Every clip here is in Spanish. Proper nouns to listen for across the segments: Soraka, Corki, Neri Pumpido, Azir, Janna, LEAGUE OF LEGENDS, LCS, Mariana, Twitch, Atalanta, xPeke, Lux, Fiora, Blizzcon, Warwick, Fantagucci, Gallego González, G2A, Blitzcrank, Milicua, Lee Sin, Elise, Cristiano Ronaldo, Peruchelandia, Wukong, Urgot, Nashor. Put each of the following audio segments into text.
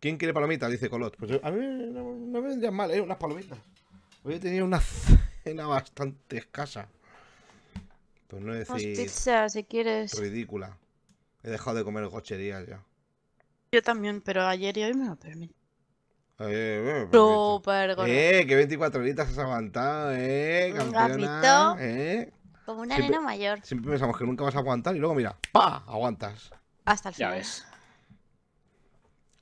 ¿Quién quiere palomitas? Dice Colot. Pues a mí no me vendrían mal, unas palomitas. Hoy he tenido una cena bastante escasa. Pues no decir... pizza, si quieres. Ridícula. He dejado de comer gocherías ya. Yo también, pero ayer y hoy me lo permito. Super gordo. Que 24 horitas has aguantado, campeona. Como una nena mayor. Siempre pensamos que nunca vas a aguantar y luego mira, ¡pa! Aguantas. Hasta el final. Ya ves.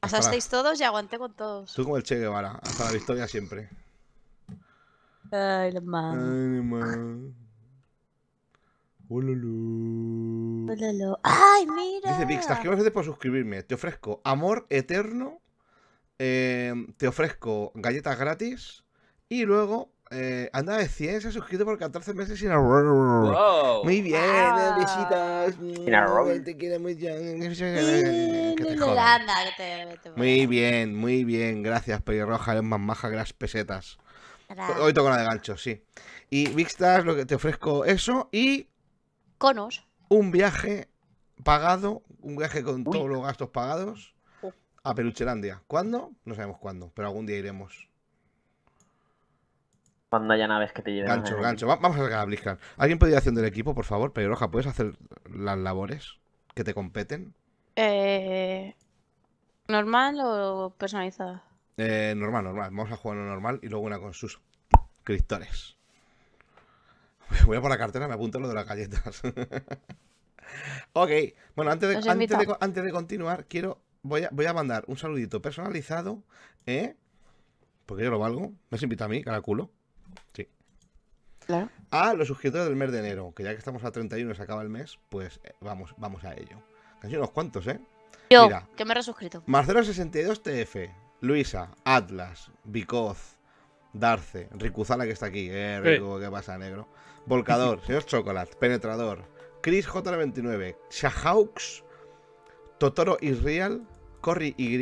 Pasasteis todos y aguanté con todos. Tú como el Che Guevara, hasta la victoria siempre. Ay, la man. Ay, mira. Dice Vixtas, ¿qué me ofreces por suscribirme? Te ofrezco amor eterno, te ofrezco galletas gratis y luego anda de 100, se ha suscrito por 14 meses sin arroz. Wow. Muy bien, besitas. Sin arroz. Te quiero mucho. Muy bien, gracias, pelirroja, eres más maja que las pesetas. Hoy toco la de gancho, sí. Y Vixtas, lo que te ofrezco eso y... conos. Un viaje pagado, un viaje con todos los gastos pagados a Peruchelandia. ¿Cuándo? No sabemos cuándo, pero algún día iremos. Cuando haya naves que te lleven. Gancho, gancho. Vamos a sacar a Blizzcon. ¿Alguien puede ir haciendo el equipo, por favor? Pelirroja, ¿puedes hacer las labores que te competen? ¿Normal o personalizada? Normal, normal. Vamos a jugar una normal y luego una con sus suscriptores. Voy a por la cartera, me apunto lo de las galletas. Ok, bueno, antes de continuar, voy a mandar un saludito personalizado, porque yo lo valgo. Me has invitado a mí, cara culo. Sí. Claro. A los suscriptores del mes de enero, que ya que estamos a 31 y se acaba el mes, pues vamos a ello. Casi unos cuantos, Yo, mira, que me he resuscrito. Marcelo62TF, Luisa, Atlas, Bicoz, Darce, Ricuzala, que está aquí, Rico, ¿qué pasa, negro? Volcador, señor Chocolate, Penetrador, Chris J99, Shahaux, Totoro Israel, Corri Y,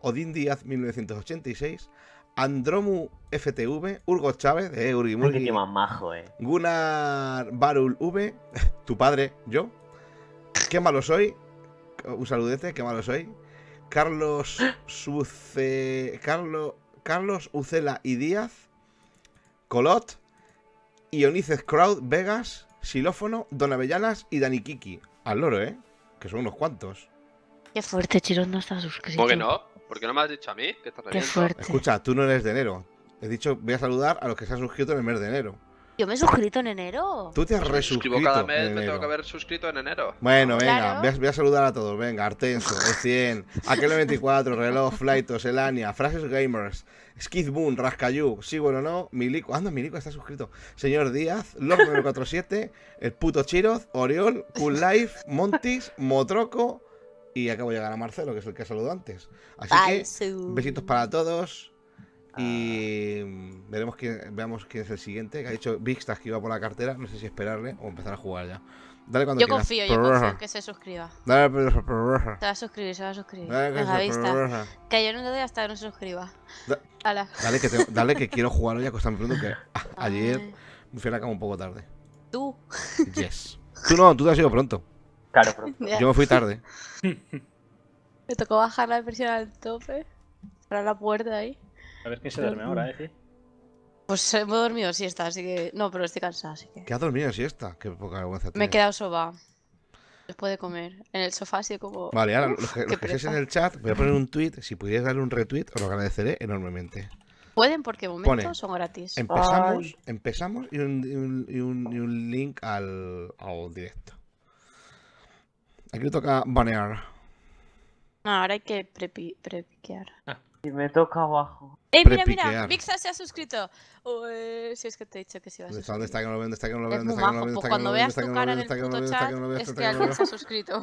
Odín Díaz 1986, Andromu FTV, Urgo Chávez, Urgimurgi, qué más majo, Gunnar Barul V, tu padre, yo, qué malo soy, un saludete, qué malo soy, Carlos Suce, Carlos Ucela y Díaz, Colot, Ionices Crowd, Vegas, Xilófono, Don Avellanas y Dani Kiki. Al loro, que son unos cuantos. Qué fuerte, Chirón no está suscrito. ¿Por qué no? ¿Por qué no me has dicho a mí? Que qué fuerte. Escucha, tú no eres de enero. He dicho, voy a saludar a los que se han suscrito en el mes de enero. Yo me he suscrito en enero. Tú te has resuscrito. Cada mes en enero. Me tengo que haber suscrito en enero. Bueno, venga, claro. voy a saludar a todos. Venga, Artenso, E100, Aquelo24, Reloj, Flightos, Elania, Frases Gamers, Skidboon, Rascayú, sí, bueno, no, Milico. Anda, Milico está suscrito. Señor Díaz, Lord47, el puto Chiroz, Oriol, Cool Life, Montis, Motroco y acabo de llegar a Marcelo, que es el que saludo antes. Así que, besitos para todos. Y veamos quién es el siguiente. Que ha dicho Vixtas que iba por la cartera. No sé si esperarle o empezar a jugar ya. Dale cuando quieras. Yo confío que se suscriba. Dale, pero... Te va a suscribir, se va a suscribir. Venga, que yo no le doy hasta que no se suscriba. Dale, que quiero jugar hoy. Acostarme pronto, que ayer me fui a la cama un poco tarde. ¿Tú? Yes. Tú no, tú te has ido pronto. Claro, pronto. Yo me fui tarde. Me tocó bajar la presión al tope. Para la puerta ahí. A ver quién se duerme ahora, ¿eh? Pues me he dormido siesta, así que... No, pero estoy cansada, así que... ¿Qué has dormido siesta? Qué poca vergüenza. Me he quedado soba. Después de comer. En el sofá así como... Vale, ahora los que estéis en el chat, voy a poner un tweet. Si pudierais darle un retweet, os lo agradeceré enormemente. Pueden, porque momentos son gratis. Empezamos y un link al directo. Aquí le toca banear. Ahora hay que prepiquear. Y me toca abajo. Mira, Vixa se ha suscrito. Si es que te he dicho que sí vas a suscribir. ¿Dónde está que no lo ven? Cuando veas tu cara en el puto chat, es que alguien se ha suscrito.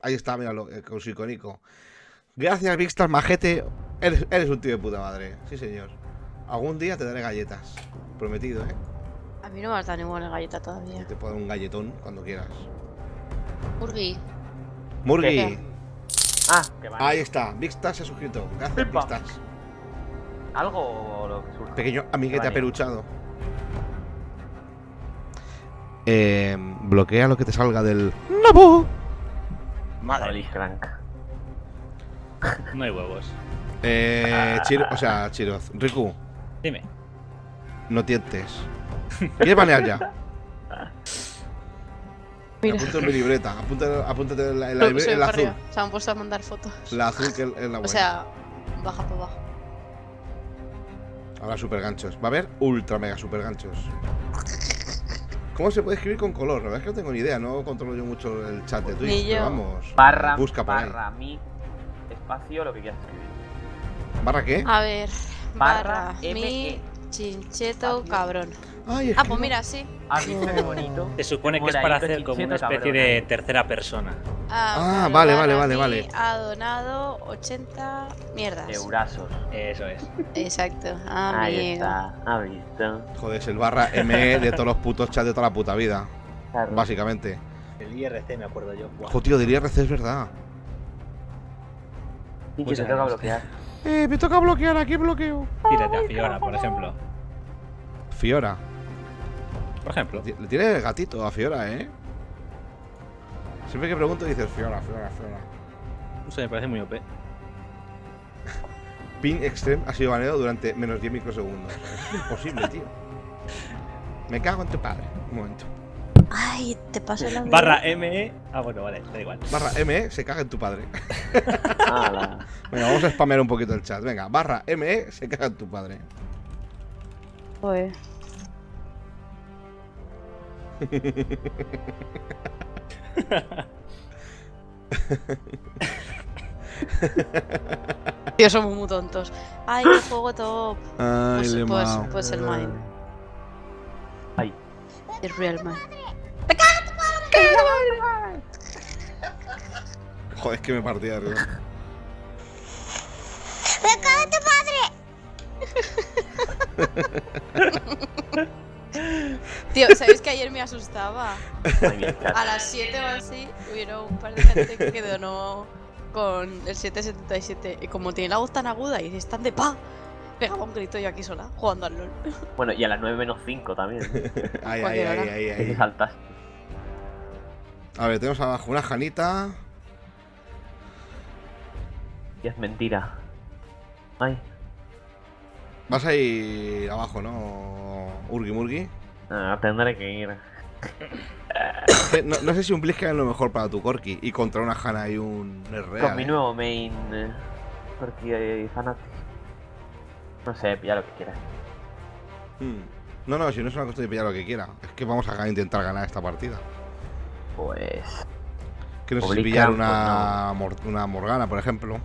Ahí está, míralo, con su icónico. Gracias, Vixtas, majete. Eres un tío de puta madre. Sí, señor. Algún día te daré galletas. Prometido, A mí no me has dado ninguna galleta todavía. Te puedo dar un galletón cuando quieras. Murgi. Ahí está, Vixtas se ha suscrito. Gracias, Vixtas. Algo lo que surge. Pequeño amiguete aperuchado. Bloquea lo que te salga del nabo. Madre Blitzcrank. No hay huevos. Chiro, o sea, Chiroz, Riku. Dime. No tientes. ¿Quieres banear ya? Apunta en mi libreta, apúntate en la libreta. La azul. Se han puesto a mandar fotos. La azul que es la buena. O sea, baja por abajo. Ahora super ganchos. Va a haber ultra mega super ganchos. ¿Cómo se puede escribir con color? La verdad es que no tengo ni idea, no controlo yo mucho el chat de Twitch. Pero vamos. Barra, busca por barra, ahí. Mi, espacio, lo que quieras escribir. ¿Barra qué? A ver. Barra, mi, chincheto, cabrón. Ay, ah, pues mira, sí. ¿Has visto qué bonito? Se supone que es para hacer como una especie de tercera persona. Ah, vale. Ha donado 80 mierdas. Eurazos. Eso es. Exacto. Ah, ahí está. Ha visto. Joder, es el barra ME de todos los putos chats de toda la puta vida. Claro. Básicamente. El IRC, me acuerdo yo. Wow. Joder, tío, del IRC es verdad. Y que se toca bloquear. Me toca bloquear, aquí bloqueo. Tírate a Fiora, por ejemplo. Fiora. Por ejemplo. Le tiene el gatito a Fiora, ¿eh? Siempre que pregunto dices Fiora, Fiora, Fiora. No sé, me parece muy OP. Pin Extreme ha sido baneado durante menos 10 microsegundos. Es imposible, tío. Me cago en tu padre. Un momento. Ay, te paso la barra ME. Ah, bueno, vale, da igual. Barra ME, se caga en tu padre. Venga, vamos a spamear un poquito el chat. Venga, barra ME, se caga en tu padre. Joder. Tío, somos muy tontos. Ay, qué juego top. Ay, pues el mine. Ay. El real mine. ¡Me cago en tu padre! Joder, es que me partí de arriba. ¡Me cago en tu padre! Tío, ¿sabéis que ayer me asustaba? A las 7 o así hubieron un par de gente que donó con el 777. Y como tiene la voz tan aguda y es tan de pa, pegaba un grito yo aquí sola, jugando al LOL. Bueno, y a las 9-5 también. Ay. Saltas. A ver, tenemos abajo una Janita. Y es mentira. Ay. Vas a ir abajo, ¿no? Urgi-murgi. Ah, tendré que ir. No sé si un Blitzcrank es lo mejor para tu Corki. Y contra una Janna y un R. Con mi nuevo main Corki y Fnatic. No sé, pillar lo que quieras. No, si no es una cuestión de pillar lo que quiera. Es que vamos a intentar ganar esta partida. Pues... Que no sé si pillar una Morgana, por ejemplo.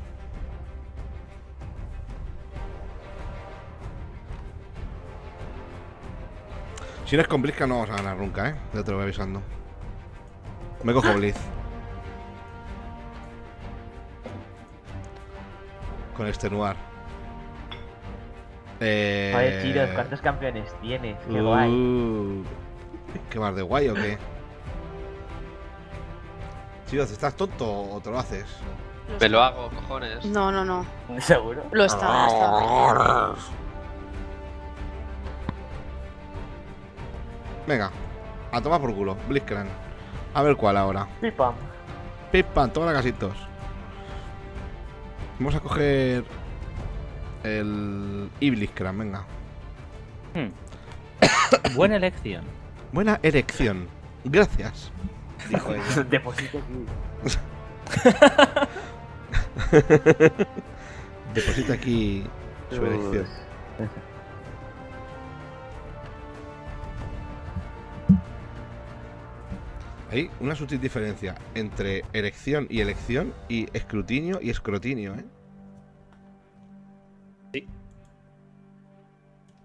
Si no es con Blitzcrank no vamos a ganar nunca, ¿eh? Ya te lo voy avisando. Me cojo Blitz. Con extenuar. Joder, Chiros, ¿cuántos campeones tienes? ¡Qué guay! ¿Qué más de guay o qué? Chiros, ¿estás tonto o te lo haces? Me lo hago, cojones. No. ¿Seguro? Lo estaba. Venga, a tomar por culo, Blitzcrank. A ver cuál ahora. Pipam. Pipam, toma la casitos. Vamos a coger el Blitzcrank, venga. Buena elección. Buena erección. Gracias. Dijo ella. Deposito aquí. Deposito aquí su erección. Hay una sutil diferencia entre erección y elección y escrutinio y escrotinio, ¿eh? Sí.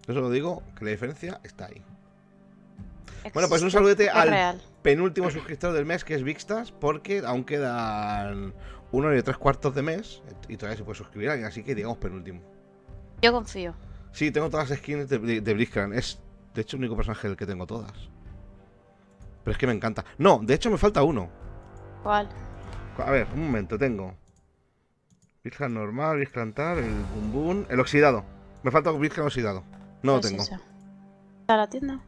Eso lo digo, que la diferencia está ahí. Existe. Bueno, pues un saludete al penúltimo suscriptor del mes, que es Vixtas, porque aún quedan 1 3/4 de mes y todavía se puede suscribir a alguien, así que digamos penúltimo. Yo confío. Sí, tengo todas las skins de Blitzcrank. Es, de hecho, el único personaje del que tengo todas. Pero es que me encanta. No, de hecho me falta uno. ¿Cuál? A ver, un momento, tengo Blitzcrank normal, Blitzcrank tal, el Bum Bum, el oxidado. Me falta Blitzcrank oxidado. No lo tengo. ¿Para la tienda?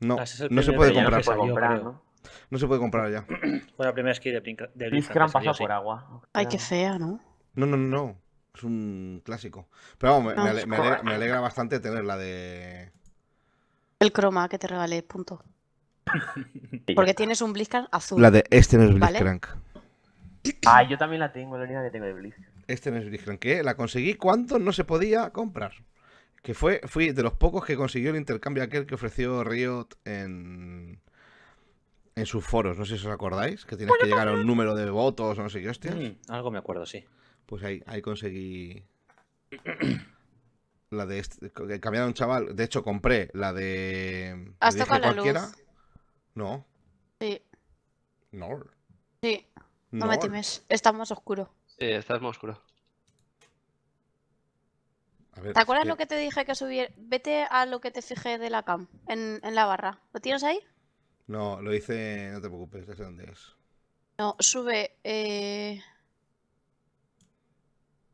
No, no se puede comprar. No se puede comprar ya. Fue la primera skin de Blitzcrank pasó por agua. Ay, qué fea, ¿no? No, no, no. Es un clásico. Pero vamos, me alegra bastante tener la de... El croma que te regalé, punto. Porque tienes un Blitzcrank azul. La de este no es Blitzcrank. ¿Vale? Ah, yo también la tengo, la única que tengo de Blitzcrank. Este no es Blitzcrank, que la conseguí cuando no se podía comprar. Que fui de los pocos que consiguió el intercambio aquel que ofreció Riot en sus foros. No sé si os acordáis, que tienes que llegar a un número de votos o no sé qué hostias. Algo me acuerdo, sí. Pues ahí conseguí la de este, cambiaron un chaval. De hecho, compré la de... ¿Has tocado la luz? No. Sí. No. Sí. No me temes. Está más oscuro. Sí, está más oscuro. A ver, ¿te acuerdas lo que te dije que subiera? Vete a lo que te fijé de la cam, en la barra. ¿Lo tienes ahí? No, lo hice... No te preocupes, ya sé dónde es. No, sube...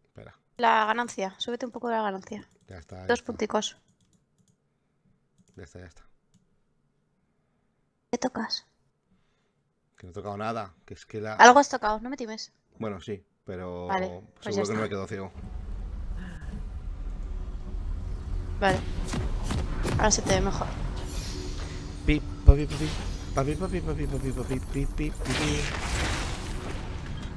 Espera. La ganancia, súbete un poco de la ganancia. Ya está. Ya Dos punticos. Ya está, ya está. ¿Qué tocas? Que no he tocado nada. Que es que la... Algo has tocado, no me times. Bueno, sí, pero vale, pues seguro que no me quedo ciego. Vale. Ahora se te ve mejor. Pip, papi, papi. Papi, papi, papi, papi, papi, papi, papi,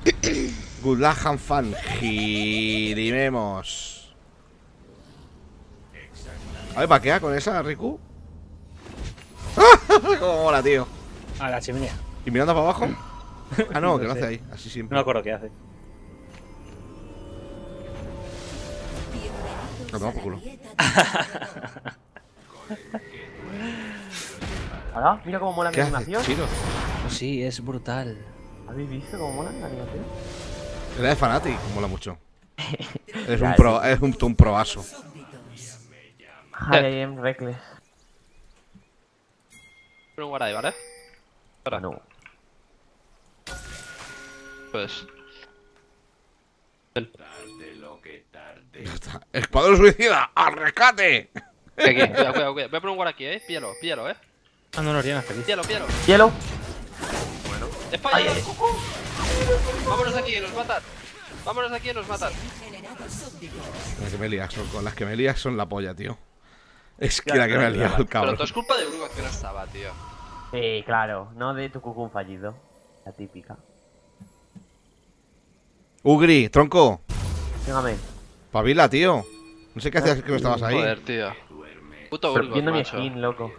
papi. Good luck and fun. Girimemos. A ver, ¿paquea con esa, Riku? ¡Cómo mola, tío! A la chimenea. ¿Y mirando para abajo? Ah, no, que lo hace ahí, así siempre. No me acuerdo qué hace. No, no, por culo. Ahora, mira cómo mola mi animación. Sí, es brutal. ¿Habéis visto cómo mola la animación? Era de Fnatic, mola mucho. Es un pro, es un proaso. I am reckless. Pero guarda ahí, ¿vale? Ahora no. Pues. ¡Escuadrón suicida! ¡Al rescate! Cuidado, cuidado, cuidado. Voy a poner un guard aquí, ¿eh? Píllalo, píllalo, ¿eh? Ah, no, no, Oriana, está aquí. Píllalo, píllalo. ¿Hielo? Bueno. ¡España! ¡Vámonos de aquí, nos matan! ¡Vámonos de aquí, nos matan! Las que me lías son, con las que me lías son la polla, tío. Es que la que me ha liado el cabrón. Pero todo es culpa de Wukong que no estaba, tío. Sí, claro. No de tu cucún fallido. La típica. Ugri, tronco. Dígame. Pavila, tío. No sé qué hacías que no estabas ahí. Joder, tío. Puto Wukong, viendo mi skin, loco.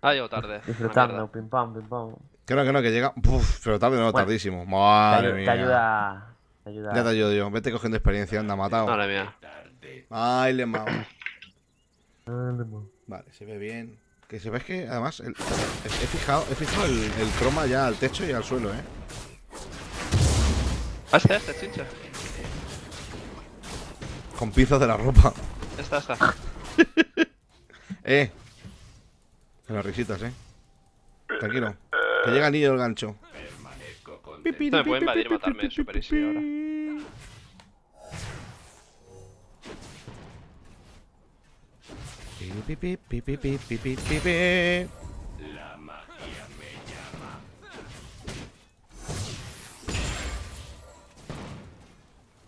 Ah, llego tarde. Disfrutando, pim pam, pim pam. Que no, que llega... Uf, pero tarde no, tardísimo. Madre mía. Te ayuda. Ya te ayudo yo. Vete cogiendo experiencia, anda, matado. Madre mía. Ay, le mao. Vale, se ve bien. Que se ve que además he fijado el croma ya al techo y al suelo, eh. Ah, está, chincha. Con pizos de la ropa. Está. Con las risitas, eh. Tranquilo. Que llega el niño del gancho. No me pueden invadir y matarme, super easy ahora. La magia me llama.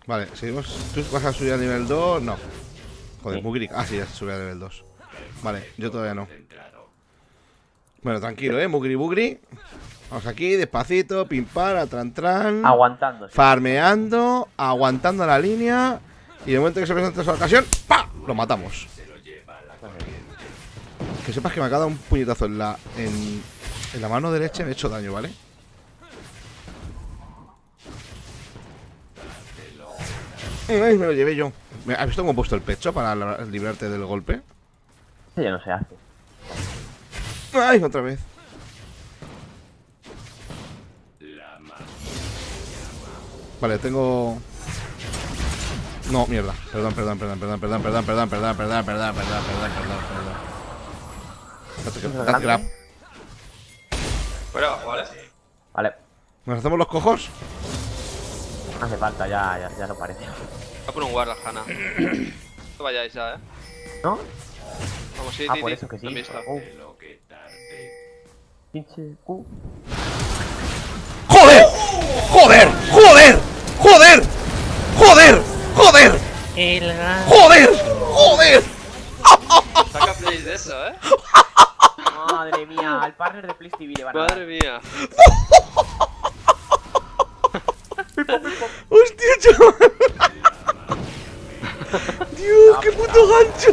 Vale, seguimos. ¿Tú vas a subir a nivel 2? No. Joder, muy crítico. Ah, sí, ya subí a nivel 2. Vale, yo todavía no. Bueno, tranquilo, mugri bugri. Vamos aquí, despacito, pimpar, atrantran. Aguantando. Farmeando, aguantando la línea. Y de momento que se presenta esa ocasión, ¡pa! Lo matamos. Que sepas que me ha dado un puñetazo en la mano derecha y me he hecho daño, ¿vale? Ay, me lo llevé yo. ¿Has visto cómo he puesto el pecho para librarte del golpe? Sí, ya no se hace. ¡Ay, otra vez! Vale, tengo... No, mierda. Perdón. Dad grab. Fuera abajo, ¿vale? Vale. ¿Nos hacemos los cojos? No hace falta, ya no parece. Va por un guarda, Janna. No vayáis ya, ¿eh? ¿No? Vamos, sí, por eso que sí. ¡Joder! Saca play de eso, ¿eh? Madre mía, al partner de PlayStation le van a dar. Madre mía. ¡Hostia, chaval! ¡Dios, qué puto gancho!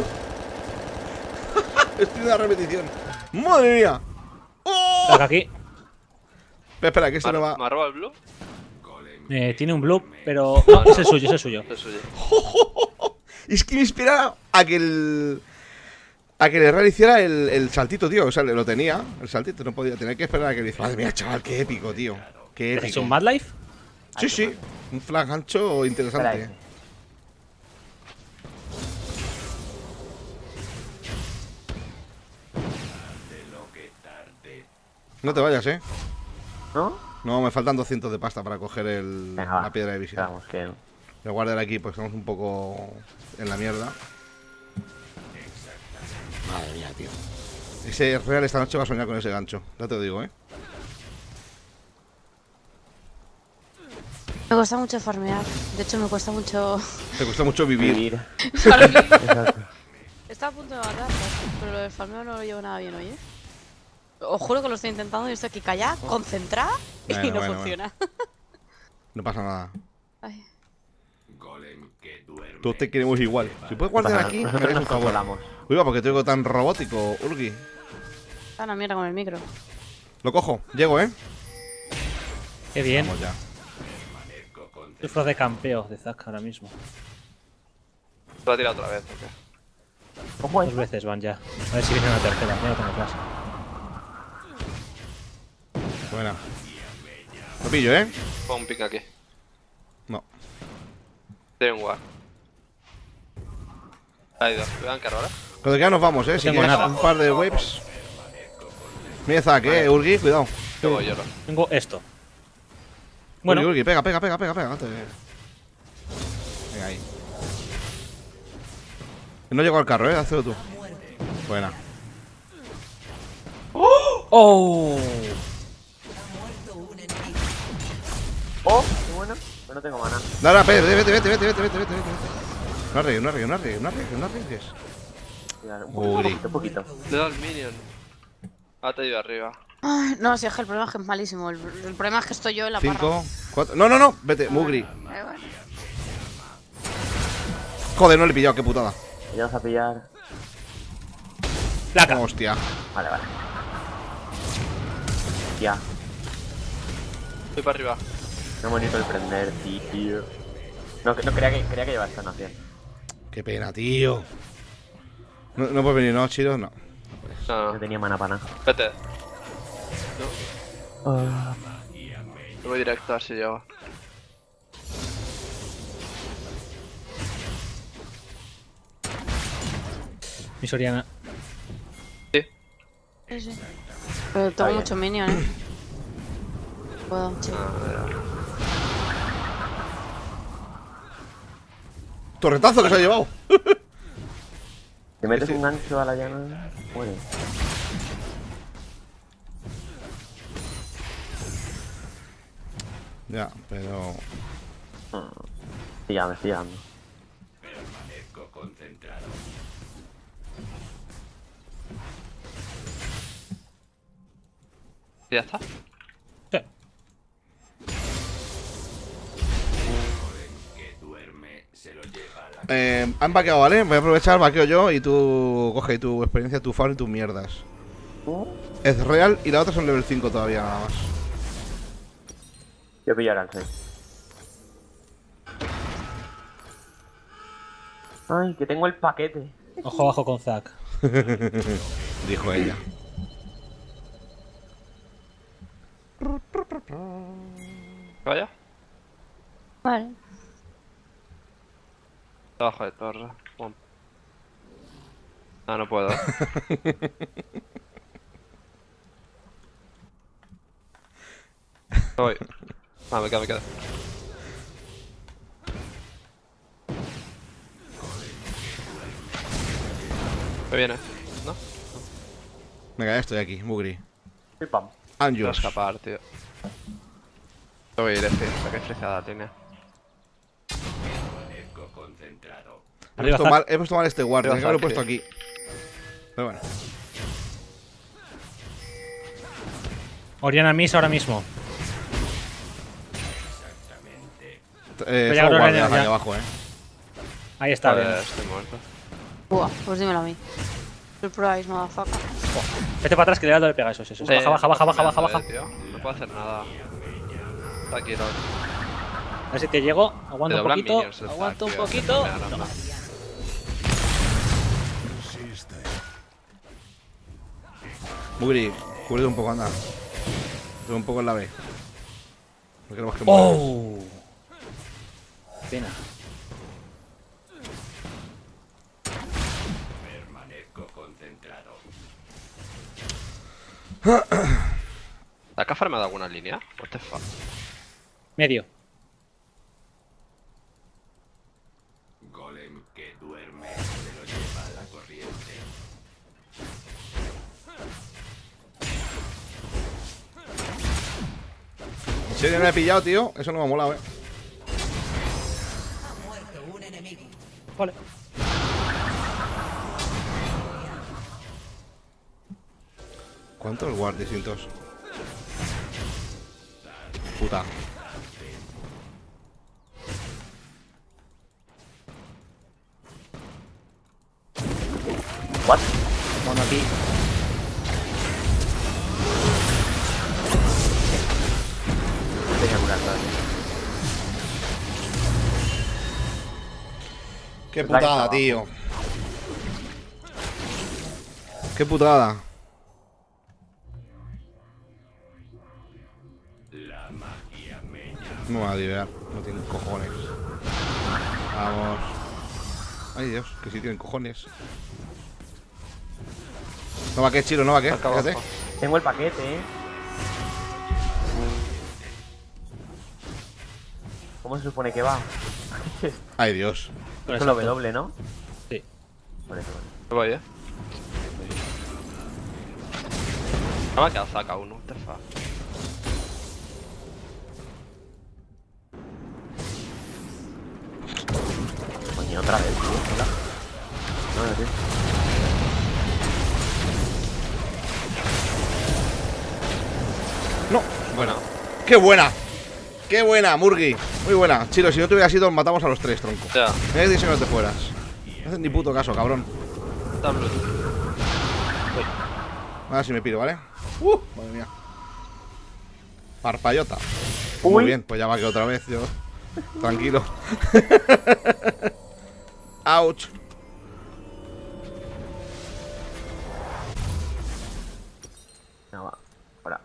Estoy en una repetición. ¡Madre mía! ¡Oh! Aquí. Pero espera, que se lo va. ¿Me ha robado el blue? Tiene un blue, pero. No, no. Es el suyo. Es que me inspiraba a que el. A que el Herrera hiciera el saltito, tío. O sea, lo tenía, el saltito, no podía. Tenía que esperar a que le hiciera. Madre mía, chaval, qué épico, tío. Qué épico. ¿Es un Mad Life? Sí, sí. Un flag ancho interesante. Espera, no te vayas, ¿eh? ¿No? No, me faltan 200 de pasta para coger el, venga, la piedra de visita. Vamos, que... Voy a guardar aquí, pues estamos un poco en la mierda. Madre mía, tío. Ese real esta noche va a soñar con ese gancho. Ya te lo digo, ¿eh? Me cuesta mucho farmear. De hecho, me cuesta mucho... Te cuesta mucho vivir. Está a punto de matar, pero lo del farmeo no lo llevo nada bien hoy, ¿eh? Os juro que lo estoy intentando y estoy aquí callada, concentrada y no funciona. No pasa nada. Ay. Todos te queremos igual. Si puedes guardar aquí, me haréis un favor. Uy, va, porque te oigo tan robótico, Urgi. Está una mierda con el micro. Lo cojo, llego, ¿eh? Qué bien. Vamos ya. Sufro de campeos de Zac ahora mismo. Te lo ha tirado otra vez, ¿por qué? Ojo, dos veces van ya. A ver si viene una tercera, ya no tengo clase. Buena. Lo pillo, ¿eh? Pon un pick aquí. No. Tiene un guard. Ahí dos. Voy a encargar ahora. Cuando ya nos vamos, ¿eh? Si quieres un par de waves. Mira Zac, ¿eh? Urgi, cuidado. Tengo yo. Tengo esto. Bueno. Urgi, pega. No te... Venga ahí. No llego al carro, ¿eh? Hazlo tú. Buena. ¡Oh! Oh, qué bueno, pero no tengo maná. Dale, vete. No arriesgues. Un poquito. Le da el minion. Ah, te he ido arriba. Ay, no, si es que el problema es que es malísimo. El problema es que estoy yo en la parra. 5, 4. No, vete, Mugri. Bueno. Joder, no le he pillado, qué putada. Ya vas a pillar. Placa. Hostia. Vale. Ya. Estoy para arriba. Qué bonito el prender, tío. No creía que llevas esta noción. Qué pena, tío. No puedes venir, ¿no, Chiro? No. No tenía mana para nada. Vete. No. Yo voy directo a ver si llego. Mi Oriana. Sí. Pero tengo mucho minion, ¿eh? Puedo, chico. Torretazo que se ha llevado. Te metes un gancho a la llana. Bueno. Ya, pero. Ya, me estoy llegando. Permanezco concentrado. ¿Ya está? Han vaqueado, ¿vale? Voy a aprovechar, vaqueo yo y tú coge tu experiencia, tu fan y tus mierdas. Es real y la otra son level 5 todavía, nada más. Yo pillaré al 6. Ay, que tengo el paquete. Ojo abajo con Zac. Dijo ella. ¿Vaya? Vale. Abajo de torre. Ah, no puedo. Voy. Ah, me queda. Me viene, ¿no? Venga, ya estoy aquí, Mugri. Y pam. Quiero escapar, tío. No voy a ir a esta, que flechada tiene. Hemos tomado este guardia, que lo he puesto aquí. Pero bueno. Oriana Miss ahora mismo. Solo guardia aquí abajo, Ahí está, bien. Estoy muerto. Buah, pues dímelo a mí. Surprise, motherfucker. Vete para atrás que le da el pega eso. Baja. No puedo hacer nada. Está aquí, a ver si te llego. Aguanta un poquito. Aguanta un poquito. Bugri, cubre un poco, anda. Tengo un poco en la B. No queremos que muera. ¡Oh! Pena. Permanezco concentrado. ¿La Cafar me ha dado alguna línea? What the fuck. Medio. Golem que duerme se lo lleva a la corriente. ¿En serio no me he pillado, tío? Eso no me ha molado, Ha muerto un enemigo. Vale. ¿Cuántos guardias distintos? Puta. What? Bueno, aquí. Qué putada, tío. Qué putada. No me va a liberar, no tienen cojones. Vamos. Ay Dios, que sí tienen cojones. No va que Chiro, no va que. Fíjate. Tengo el paquete, ¿Cómo se supone que va? Ay Dios. Es lo W, ¿no? Sí. Por eso, ¿no? Vaya. No me ha quedado Zac uno, te fa. Coño, otra vez, tío. Hola. No, tío. No. Buena. ¡Qué buena! ¡Qué buena, Murgi! Muy buena. Chilo, si no te hubieras ido, matamos a los tres, tronco. Ya. Mira que si no te fueras. No haces ni puto caso, cabrón. A ver si me piro, ¿vale? Madre mía. Parpayota. Uy. Muy bien, pues ya va que otra vez, yo. Tranquilo. Ouch. No va. Hola.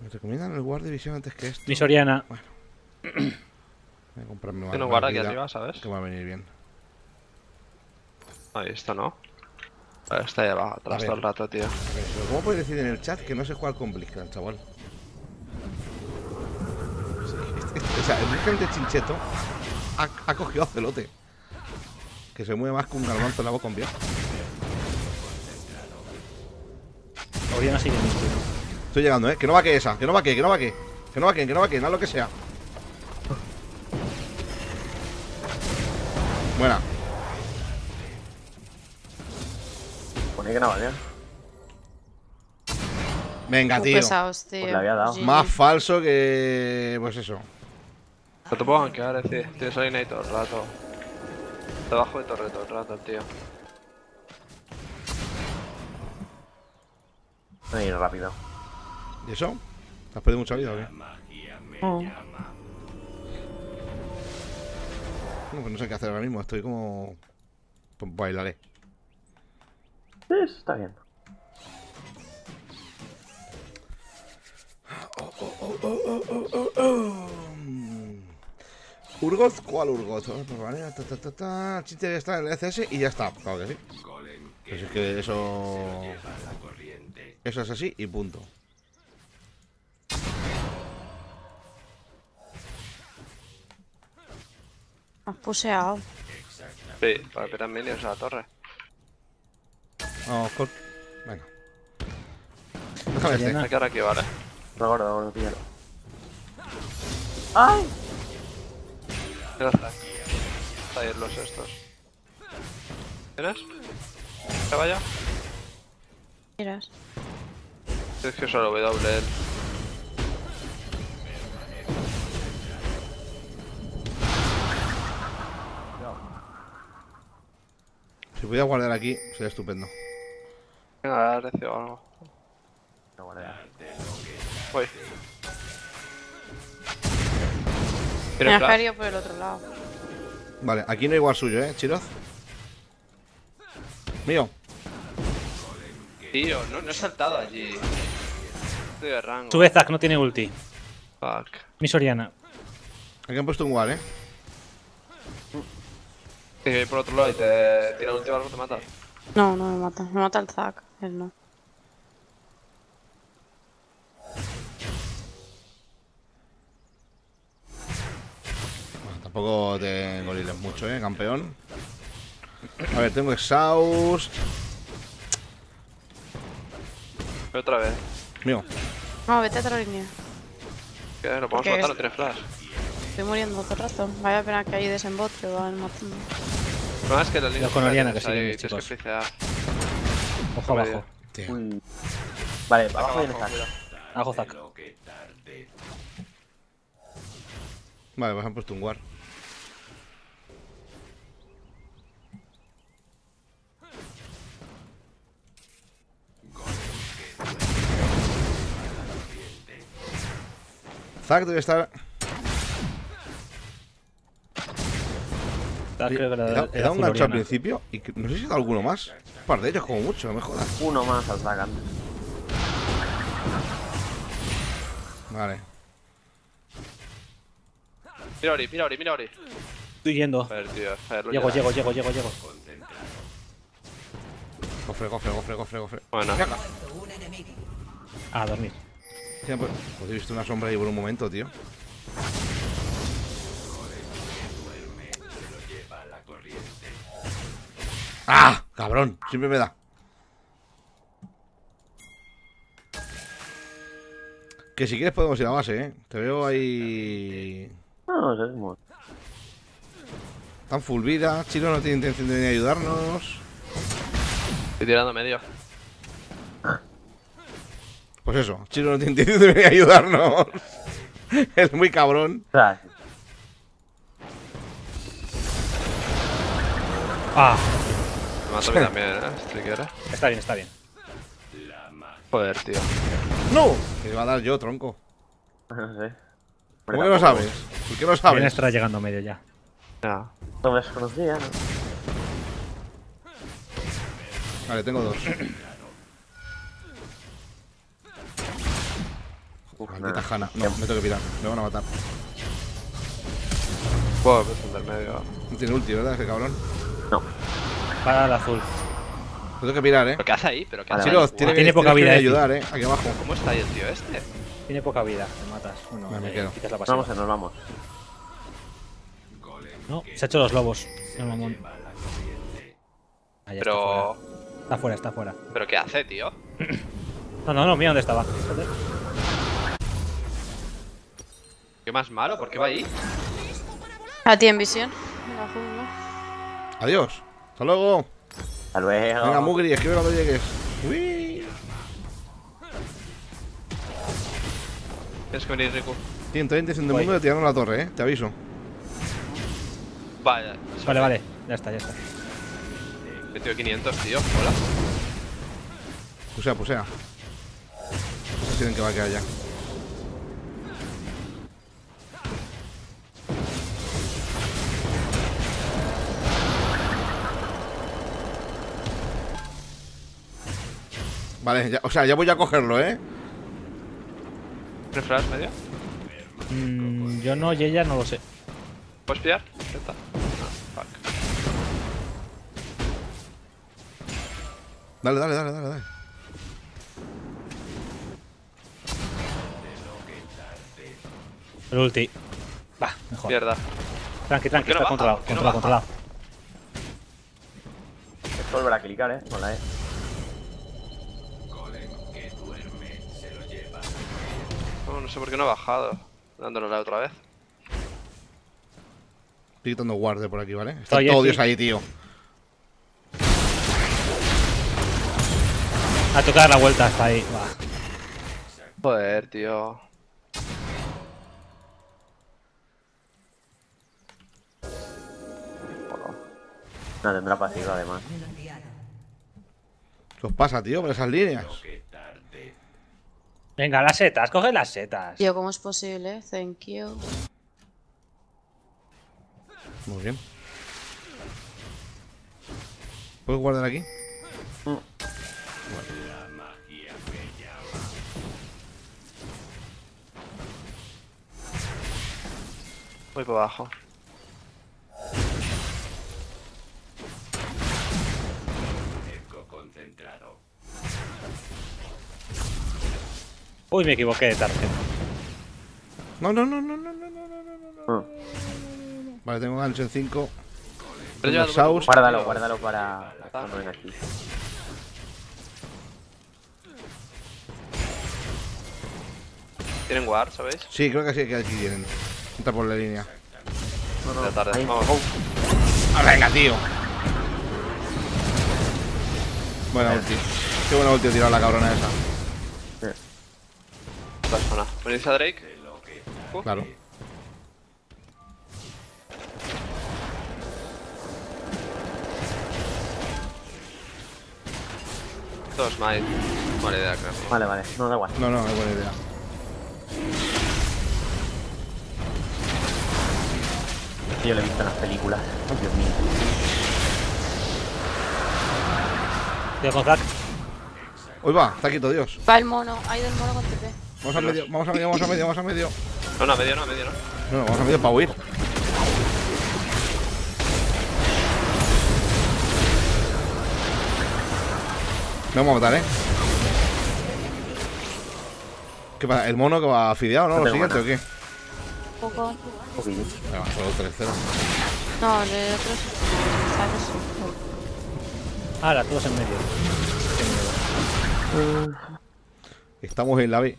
Me recomiendan el guardia división antes que esto. Mi Soriana. Bueno. Voy a comprarme una. Tengo guarda aquí arriba, ¿sabes? Que va a venir bien. Ahí está, ¿no? Está ahí abajo, atrás todo el rato, tío. ¿Cómo podéis decir en el chat que no sé jugar con Blitzcrank, chaval? O sea, el Blitzcrank de Chincheto ha cogido a Celote. Que se mueve más que un garbanzo en la boca con viejo. Oriana sigue. Estoy llegando, que no va que esa, que no va que, nada lo que sea. Buena. Que no vale. Venga, tío. Pesados, tío. Pues le había dado. Más falso que. Pues eso. No te puedo banquear, es decir, estoy saliendo ahí todo el rato. Debajo de torre todo el rato, tío. Ahí, rápido. ¿Y eso? ¿Te has perdido mucha vida o qué? Pues no sé qué hacer ahora mismo, estoy como. Pues bailaré. Eso está bien. Urgoz, ¿cuál Urgoz? El chiste debe estar en el ECS y ya está. Claro que sí. Pues es que eso. Eso es así y punto. Has puseado. Sí, para que también le a la torre. Vamos, Corki. Venga. Déjame este. Hay que ahora aquí, vale. Recuerdo, píllalo. ¡Ay! Gracias. Está ahí los estos. ¿Eres? ¿Se vaya? Miras. Es que solo W él. Si pudiera guardar aquí, sería estupendo. Venga, recibo o algo. No guardé. Voy. Me has caído por el otro lado. Vale, aquí no hay igual suyo, Chiroz. Mío. Tío, no he saltado allí. Estoy de rango. Sube Zac, no tiene ulti. Fuck. Mis Oriana. Aquí han puesto un wall, Si voy por otro lado y te tira el último algo, te mata. No, no me mata. Me mata el Zac, él no. Bueno, tampoco te goliles mucho, campeón. A ver, tengo exhaust. Otra vez. Mío. No, vete a otra línea. ¿Qué? Lo podemos matar, no tiene flash. Estoy muriendo todo el rato. Vaya pena que hay desembote, van matando. No, es que la línea con Oriana que sigue, chicos. Ojo abajo. Vale, abajo viene Zac. Abajo Zac. Vale, pues han puesto un ward. Zac debe estar... He dado un gancho al principio y no sé si he dado alguno más. Un par de ellos como mucho, no me jodas. Uno más al Zac antes. Vale. Mira Ori, mira Ori, mira Ori. Estoy yendo. A ver, tío, a ver, llego. Cofre. Bueno. A dormir. Pues he visto una sombra ahí por un momento, tío. ¡Ah! ¡Cabrón! Siempre me da. Que si quieres podemos ir a base, Te veo ahí... No, seguimos. Tan full vida. Chino no tiene intención de venir a ayudarnos. Estoy tirando medio. Pues eso, Chino no tiene intención de venir a ayudarnos. Es muy cabrón. Ah. Me mato a mí también, ¿XPeke? Está bien. Joder, tío. ¡No! Que iba a dar yo, tronco. No sé. ¿Cómo que lo sabes? ¿Por qué lo sabes? Bien estará llegando medio ya. No. No me desconocía, ¿no? Vale, tengo dos. Maldita Janna. No, me tengo que pirar. Me van a matar. Puedo defender medio. No tiene ulti, ¿verdad? Ese cabrón. No. Para el azul. Me tengo que pirar, ¿Pero qué hace ahí? ¿Pero qué hace? Chiroz, tiene poca vida. Ayudar, Aquí abajo. ¿Cómo está ahí el tío este? Tiene poca vida. Te matas. Bueno, me quedo. Quitas la pasiva. Nos vamos. No, se ha hecho los lobos. No, mamón. Pero... Está fuera. ¿Pero qué hace, tío? No, mira dónde estaba. ¿Qué más malo? ¿Por qué va ahí? A ti en visión. Adiós. Hasta luego. Venga, Mugri, escribe cuando llegues. Uy. Tienes que venir, Rico. Tienen 30 segundos de mundo de tirarnos la torre, te aviso. Vale. Ya está. Yo tengo 500, tío. Hola. Pusea. No tienen que va a quedar ya. Vale, ya voy a cogerlo, ¿Tres flash medio? Yo no, y ella no lo sé. ¿Puedes pillar? Ya está. Ah, fuck. Dale. El ulti. Va, mejor. Mierda. Tranqui, está controlado. Esto volverá a clicar, con la E. No sé por qué no ha bajado. Dándole la otra vez. Estoy quitando guardia por aquí, ¿vale? Está todo Dios ahí, tío. A tocar la vuelta hasta ahí. Va. Joder, tío. No tendrá pasiva, además. ¿Qué os pasa, tío, por esas líneas? Venga, las setas, coge las setas. Tío, ¿cómo es posible? Thank you. Muy bien. ¿Puedo guardar aquí? Bueno. Voy para abajo. Uy, me equivoqué de tarjeta. No. Vale, tengo gancho en 5. Guárdalo para... aquí. ¿Tienen guard, sabéis? Sí, creo que sí, que aquí tienen. Entra por la línea. No. Tarde. Vamos. Ah, venga, tío. Buena ulti. Qué buena ulti he tirado la cabrona esa. Persona. ¿Venís a Drake? Claro. Dos Smite. Buena idea, creo. Vale. No, da igual. No, es buena idea. Yo lo he visto en las películas. Oh, Dios mío. Dejo Zac. Uy, va, está quieto, Dios. Va el mono, hay del mono con TP. Vamos a medio. No, a medio no. No, vamos a medio para huir. No vamos a matar, ¿Qué pasa? ¿El mono que va fideado, no? ¿Lo siguiente o qué? Un poquito. Venga, solo 3-0. No, el otro es... Ahora, todos en medio. Estamos en la B.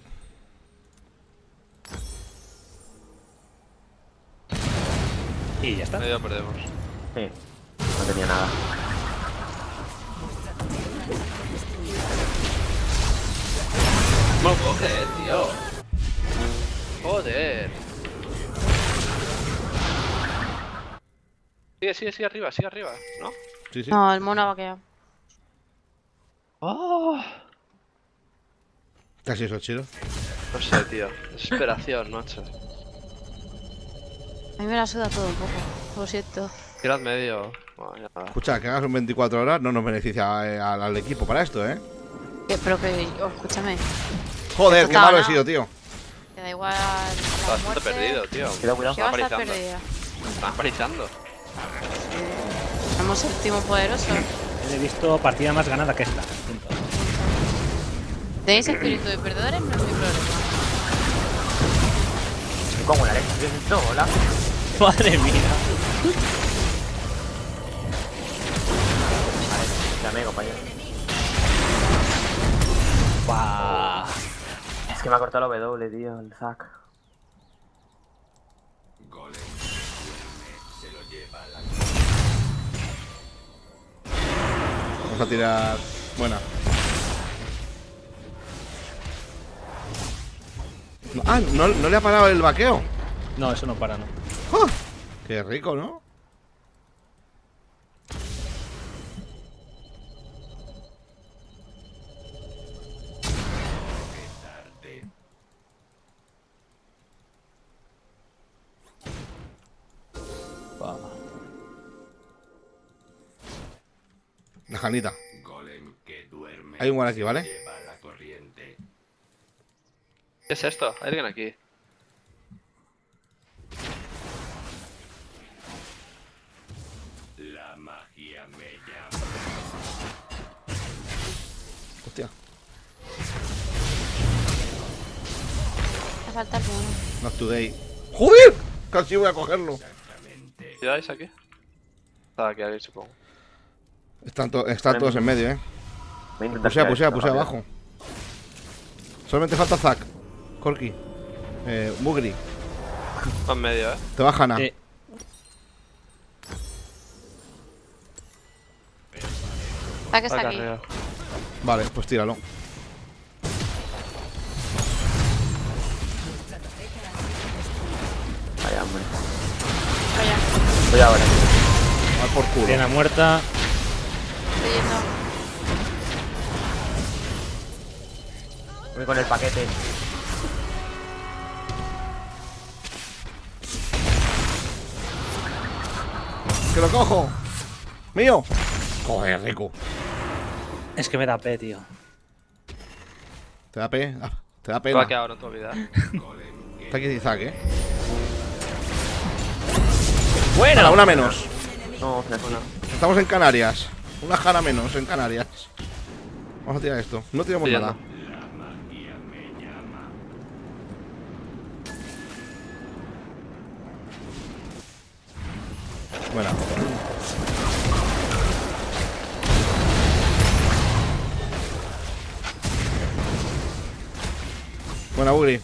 Y ya está. Medio perdemos. Sí. No tenía nada. No lo puedo creer, tío. Joder. Sigue arriba, ¿no? Sí. No, el mono va a quedar. ¡Oh! Casi eso, Chiro. No sé, tío. Desesperación, macho. A mí me la suda todo un poco, lo siento. Tirad medio. Bueno, escucha, que hagas un 24 horas no nos beneficia al equipo para esto, ¿eh? Pero que... Oh, escúchame. Joder, qué malo he sido, tío. Te da igual... Estás bastante perdido, tío. Cuidado. Estás palizando. Somos el último poderoso. He visto partida más ganada que esta. ¿Tenéis espíritu de perdedores? No es mi problema. ¿Cómo la leche? ¿Qué es esto? Hola. Madre mía. Vale, dame, compañero. Wow. Es que me ha cortado la W, tío, el Zac. Vamos a tirar... Buena. Ah, ¿no le ha parado el vaqueo? No, eso no para, no. ¡Oh! Qué rico, ¿no? La Janita. Hay un guard aquí, ¿vale? ¿Qué es esto? Hay alguien aquí. La magia me llama. Hostia. Me falta alguno. Not today. ¡Joder! Casi voy a cogerlo. ¿Te dais aquí? Está aquí, alguien, supongo. Están todos en medio, Pusea abajo. Solamente falta Zac. Corki. Mugri. Va en medio, eh. Te bajan a. Que está aquí. Vale, pues tíralo. Vaya, hombre. Vaya. Voy ahora. Mal por culo. Tiene muerta. Estoy yendo. Voy con el paquete. ¡Que lo cojo! ¡Mío! Joder, rico. Es que me da P, tío. ¿Te da P? Ah, te da P. Va que ahora en tu vida. Está aquí Zac, eh. Buena, una menos. No, una. Estamos en Canarias. Una jana menos en Canarias. Vamos a tirar esto. No tiramos nada. Buena. Buena, Uri.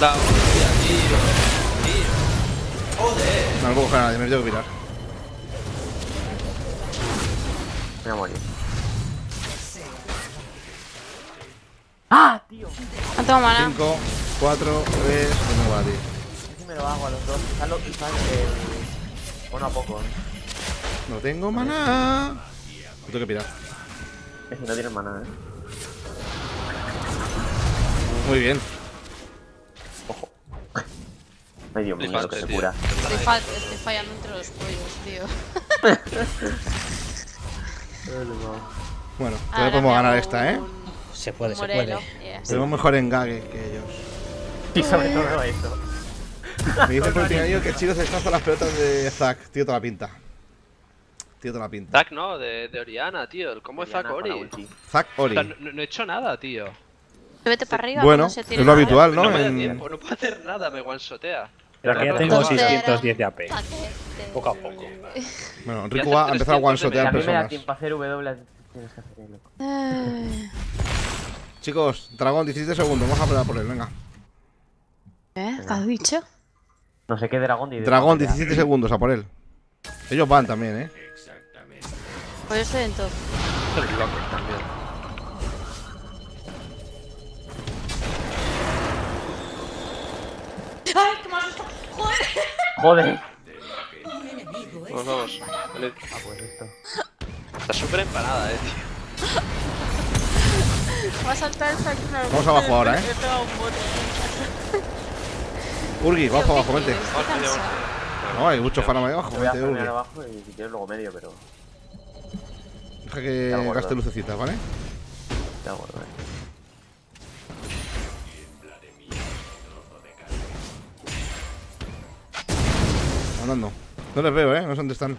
La hostia, tío. Joder. No lo puedo coger a nadie, me tengo que pirar. Voy a morir. ¡Ah! Tío. No tengo mana. 5, 4, 3, no tengo a ti. Así me lo hago a los dos. Quizás lo quizás bueno, a poco. No tengo maná. No tengo que pirar. Es que no tienes maná, eh. Muy bien. Ojo. Medio mundo que se cura. Estoy fallando entre los cuellos, tío. Bueno, todavía podemos ganar esta, eh. Se puede, se puede. Tenemos mejor engague que ellos. Y sobre todo esto. Me dijo el primer que Chiro se descansa las pelotas de Zac. Tío, toda la pinta. Tío, toda la pinta. Zac no, de Oriana, tío. El combo es Zac Ori. Zac Ori. O sea, no he hecho nada, tío. Vete para arriba. Bueno, no se tira es lo habitual, ¿no? No me da tiempo, no puedo hacer nada, me one-shotea. Pero aquí ya tengo 610 de AP. Poco a poco. Bueno, Rico va a empezar a one-shotear personas. A mí me da tiempo a hacer W. Tienes que hacer loco. Chicos, dragón, 17 segundos. Vamos a pelear por él, venga. ¿Eh? ¿Qué has dicho? No sé qué dragón. Dragón, 17 segundos, a por él. Ellos van también, ¿eh? Exactamente. Pues yo estoy en top. Estoy loco también. ¡Ay, qué mal! ¡Joder! ¡Joder! Vamos, vamos. Vale. Ah, pues esto. Está súper empanada, tío. Va a saltar una... Vamos abajo ahora, ¿eh? Urgi, vamos para abajo, vente. No, hay mucho farama ahí abajo, vente, Urgi. Abajo y si quieres luego medio, pero... Deja que gaste lucecitas, ¿vale? Está gordo, ¿eh? Andando. No les veo, ¿eh? No sé dónde están.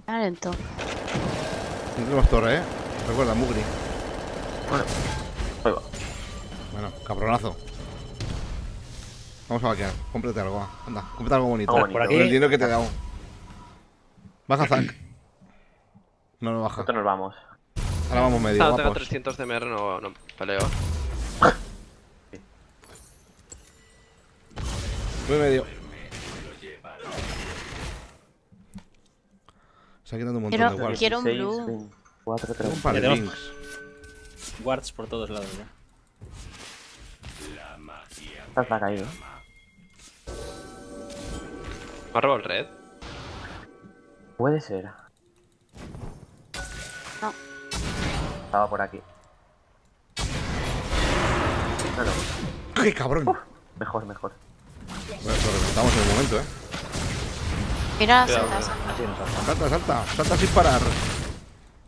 Está lento. No tenemos torre, ¿eh? Recuerda, Mugri. Bueno. Ahí va. Bueno, cabronazo. Vamos a vaquear. Cómprate algo, va. Anda, cómprate algo bonito. Por aquí. Por el dinero que te he dado. Baja, Zac. No lo baja. Nosotros nos vamos. Ahora vamos medio, guapos. No tengo 300 de MR, no peleo. Voy medio. Se ha quitado un montón de wards. Quiero un blue. 4, 3, un par de links. Wards por todos lados ya. Está caído. ¿Me ha robado el red? Puede ser. No. Estaba por aquí. No, no. ¡Qué cabrón! Mejor, mejor. Bueno, lo reventamos en el momento, eh. Mira, salta. Salta sin parar.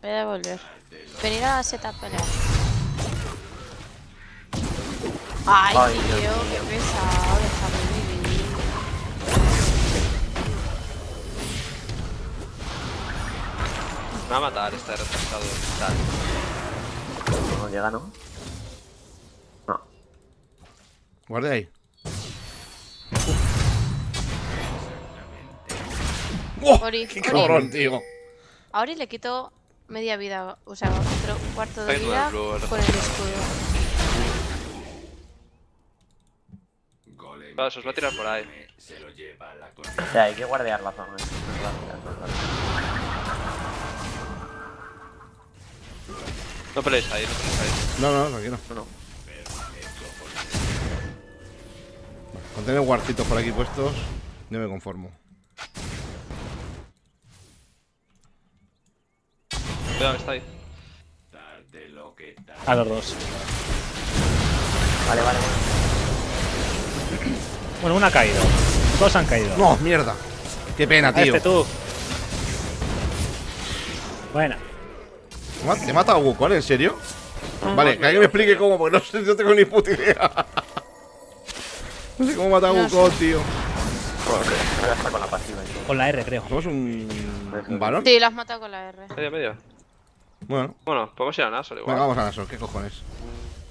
Voy a devolver. Venir a la Z a pelear. Ay, tío, qué pesado. Está muy bien. Me va a matar este retrasado. No llega, ¿no? No. Guarde ahí. ¡Oh! Ori, ¡qué cabrón, tío! A Ori le quito media vida, o sea, otro cuarto de vida con el escudo. Vamos, os va a tirar por ahí. O sea, hay que guardear la zona. No peleéis ahí, no peleéis ahí. No quiero. No. Con tener guarditos por aquí puestos, no me conformo. Cuidado, está ahí. A los dos. Vale. Bueno, una ha caído. Dos han caído. No, mierda. Qué pena, tío. Tú. Buena. ¿Te mata a Wukong, en serio? Vale, que alguien me explique cómo, porque no sé, no tengo ni puta idea. No sé cómo mata a Wukong, tío. Con la pasiva. Con la R, creo. ¿Somos un balón? Sí, lo has matado con la R. Medio. Bueno, podemos ir a Nashor igual. Venga, vamos a Nashor, ¿qué cojones?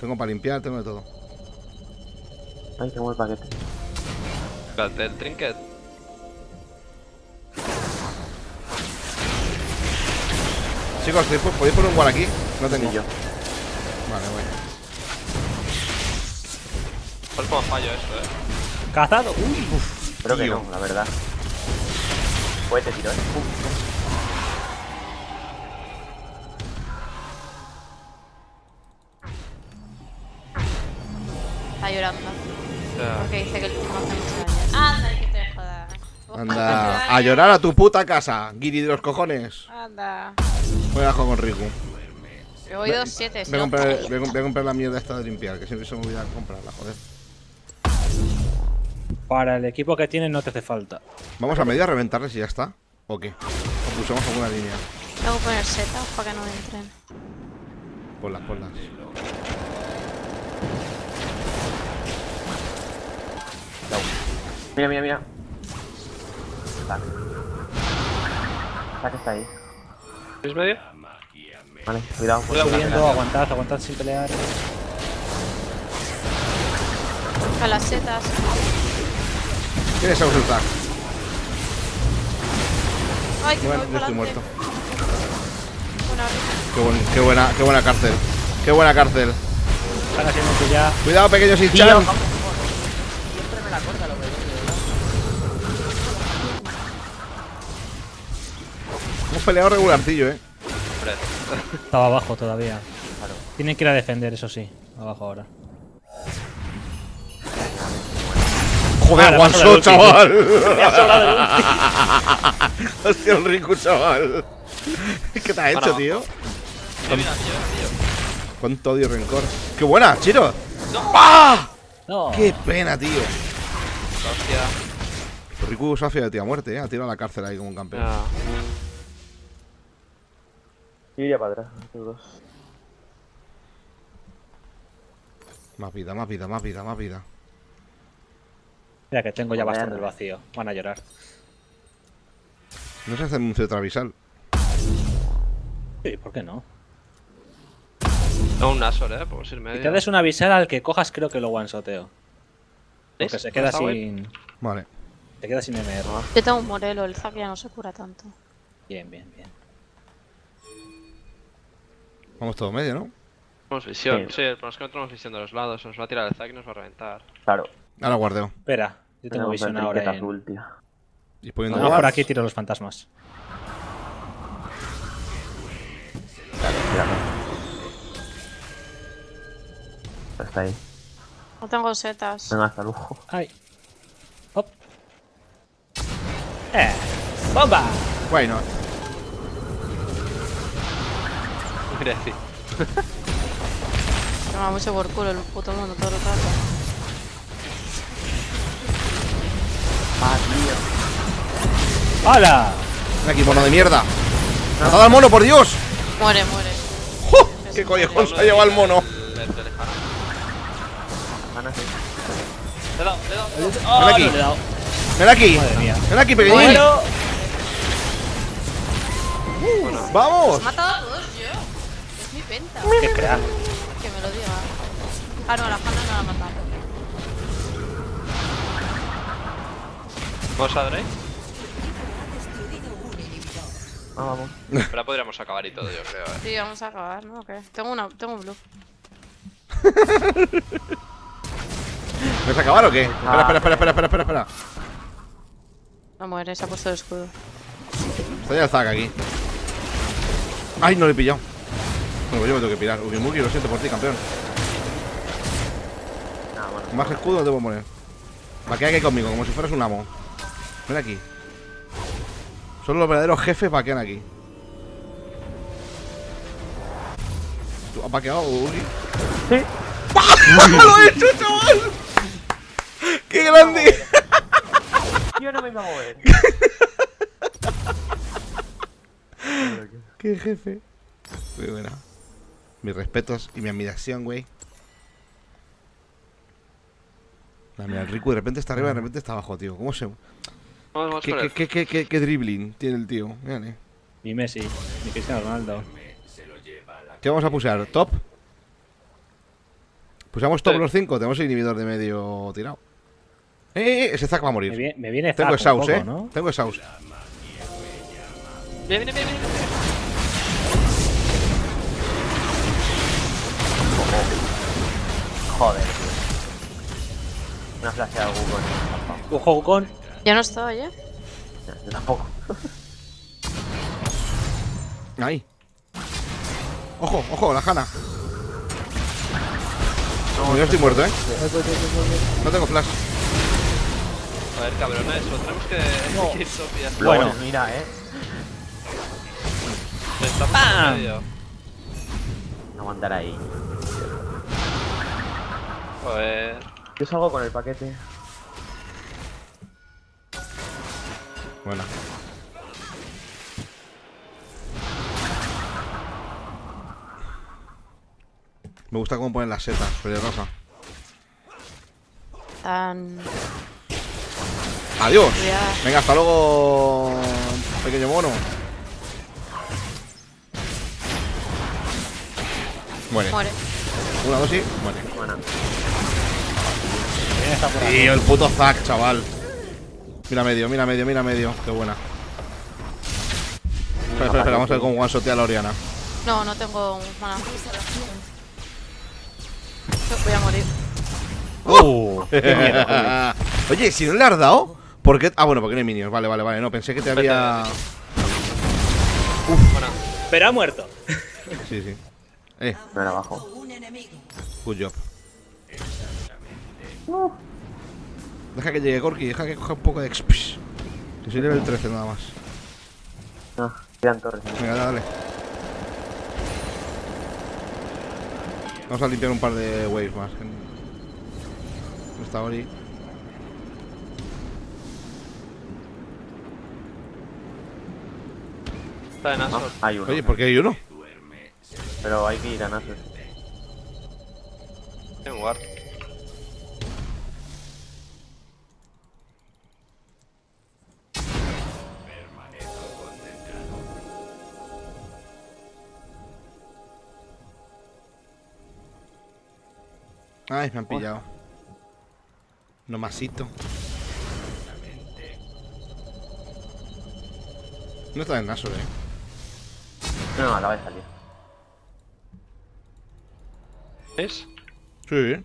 Tengo para limpiar, tengo de todo. Ay, tengo el paquete. El trinket. Chicos, ¿podéis poner un wall aquí? No tengo yo. Vale, voy. Por favor, fallo esto, Cazado. Uy, creo que no, la verdad. Pues te tiro, Está llorando. Yeah. Porque dice que el turno hace mucho daño. Anda, que te jodas. Anda, a llorar a tu puta casa, guiri de los cojones. Anda. Voy a jugar con Riku. Me voy 2-7. Voy a comprar la mierda esta de limpiar, que siempre se me olvida comprarla, joder. Para el equipo que tienes no te hace falta. Vamos a medio a reventarles y ya está. ¿O qué? O pulsamos alguna línea. Tengo que poner Z para que no entren. Ponlas. Mira. Vale. Zac está ahí. ¿Es medio? Vale, cuidado. Subiendo, aguantad sin pelear. A las setas. ¿Quieres ausentar? Ay, que bueno, yo estoy muerto. Qué buena cárcel. Qué buena cárcel. Están haciendo que ya. Cuidado, pequeños hinchas. Siempre me la corta lo que hemos peleado regularcillo, Estaba abajo todavía. Claro. Tienen que ir a defender, eso sí. Abajo ahora. Joder, one shot, chaval. Me ha sobrado el ulti. Hostia, un Riku, chaval. ¿Qué te ha hecho, tío? Cuánto odio y rencor. ¡Qué buena, Chiro! No. ¡Ah! No. ¡Qué pena, tío! Hostia. Riku se ha fiado de ti a muerte, Ha tirado a la cárcel ahí como un campeón. Yo iría para atrás, dos. Más vida. Mira que tengo ya bastante el vacío. Van a llorar. ¿No se hace anuncio travisal? Sí, ¿por qué no? No, un Nashor, por si medio. Si te des una visal al que cojas, creo que lo one-shoteo. Porque se queda sin... Vale. Te queda sin MR. Yo tengo un Morelo, el Zac ya no se cura tanto. Bien. Vamos todo medio, ¿no? Tenemos visión, sí, pero es que no tenemos visión de los lados, se nos va a tirar el Zac y nos va a reventar. Claro. Ahora guardeo. Espera, yo tengo visión ahora azul, tío. Y poniendo por aquí tiro los fantasmas. Claro, está ahí. No tengo setas. Venga, hasta lujo. Ay. Hop. ¡Bomba! Bueno. Gracias. Se va mucho por culo el puto mundo todo el rato. Tío. ¡Hala! Ven aquí, mono de mierda. ¡Matado al mono, por Dios! Muere. ¡Qué collejón se ha llevado al mono! Ven aquí, pequeñín. ¡Vamos! Que crea. Que me lo diga. Ah, no, la Janna no la ha matado. ¿Vos sabréis? Vamos. Pero la podríamos acabar y todo, yo creo. Sí, vamos a acabar, ¿no? Okay. Tengo un blue. ¿Vas a acabar o qué? Espera. No muere, se ha puesto el escudo. Está ya el Zac aquí. Ay, no le he pillado. Bueno, yo me tengo que pirar. Ubimuki, lo siento por ti, campeón. Ah, bueno. Más escudo debo poner. Va, queda aquí conmigo, como si fueras un amo. Ven aquí. Son los verdaderos jefes vaquean aquí. ¿Tú has vaqueado, Ugi? Sí. ¡No lo he hecho, chaval! ¡Qué grande! Yo no me iba a mover. ¡Qué jefe! Muy buena. Mis respetos y mi admiración, güey. Mira, el Riku de repente está arriba y de repente está abajo, tío. ¿Cómo se...? ¿Qué dribbling tiene el tío? Mírale. Ni Messi, ni Cristiano Ronaldo. ¿Qué vamos a pushar? ¿Top? ¿Pusamos top los 5? Tenemos el inhibidor de medio tirado. Ese Zac va a morir. Me viene Zac. Tengo exhaust, ¿no? Tengo exhaust. Viene. Joder, tío. Una flasheada de Wukong. Ojo, Wukong. Yo no estaba ya. Yo tampoco. Ahí. Ojo, la Janna. No, yo estoy muerto, No tengo flash. A ver, cabrona, eso. Tenemos que ir sopias. Bueno, mira, ¡pam! No aguantar ahí. Joder. Yo salgo con el paquete. Bueno. Me gusta cómo ponen las setas, pero de rosa. Adiós. Yeah. Venga, hasta luego, pequeño mono. Muere. Una dosis, muere. Bueno. Tío, el puto Zac, chaval. Mira medio, qué buena. Espera, vamos a ver cómo one-shotea a la Oriana. No tengo mana. Voy a morir. Oye, si no le has dado, ¿por qué? Ah, bueno, porque no hay minions, vale, no, pensé que te había... Uf. Bueno, pero ha muerto. Sí. No era abajo. Good job. Deja que llegue Corki, deja que coja un poco de xP. Que soy level 13 nada más. No, quedan torres. Venga, dale. Vamos a limpiar un par de waves más. No está Ori. Está de Nashor. Hay uno. Oye, ¿por qué hay uno? Pero hay que ir a Nashor. Tengo guard. Ay, me han pillado. No masito. No está en Nashor, No, la va a salir. ¿Es? Sí.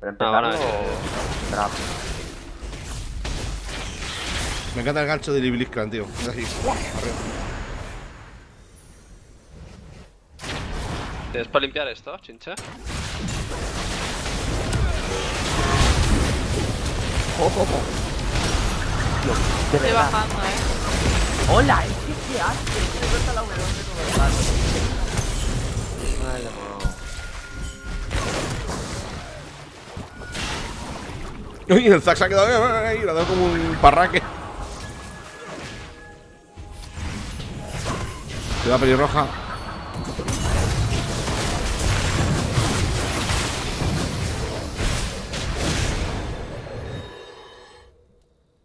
Pero ahora me encanta el gancho del Blitzcrank, tío. Es así. Arriba. ¿Tienes para limpiar esto, chincha? Ojo. Estoy bajando, Hola, ¿qué haces? Me cuesta la V2 de todo el rato. Ay, amor. Uy, el Zac se ha quedado ahí, lo ha dado como un parraque. Se da pelirroja.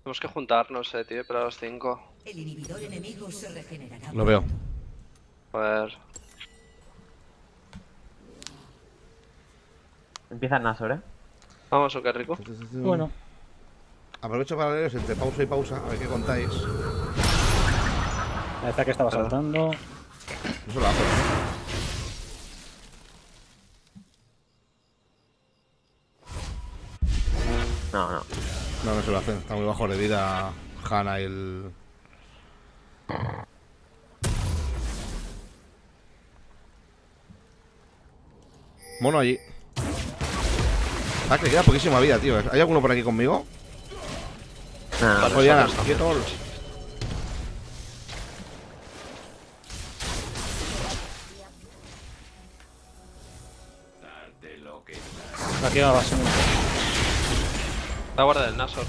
Tenemos que juntarnos, tío, para los 5. El inhibidor enemigo se regenerará. Lo veo. A ver. Empieza Nashor, Vamos, ok, rico. Bueno. Aprovecho para leeros entre pausa y pausa, a ver qué contáis. El ataque estaba saltando. Eso lo hace. No, no. No, no se lo hacen. Está muy bajo de vida Janna y el... Mono allí. Ah, que le queda poquísima vida, tío. ¿Hay alguno por aquí conmigo? No, no, Oriana, quietos. Aquí va a base. La guarda del Nashor.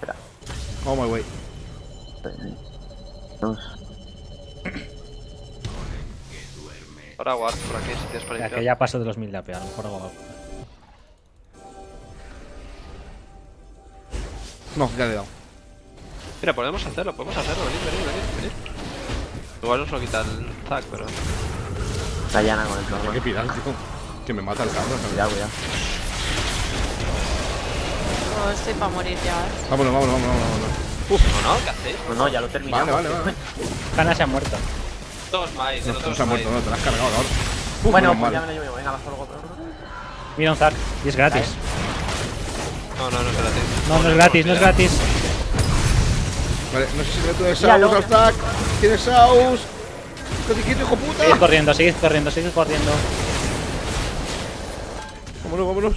Espera. Oh my way. Ahora guarda por aquí si tienes para que ya paso de los 1000 de AP, a lo mejor hago algo. No, ya le he dado. Mira, podemos hacerlo, venid. Igual nos lo quita el Zac, pero... Está Janna con el carro. Qué piral, tío. Que me mata el carro. Cuidado, cuidado. No, estoy para morir ya. Vámonos. Uf. No, ¿qué hacéis? Pues no, ya lo he terminado. Vale. Janna se ha muerto. Dos más, no, dos se ha muerto, no, te la has cargado, cabrón. Bueno, pues ya me lo llevo, venga, bajo luego. Mira un Zac, y es gratis. No es gratis. No es gratis. Vale, no sé si me tuve Saus al Zac. Tienes Saus. ¡Cotiquito, hijo puta! Seguid corriendo. Vámonos.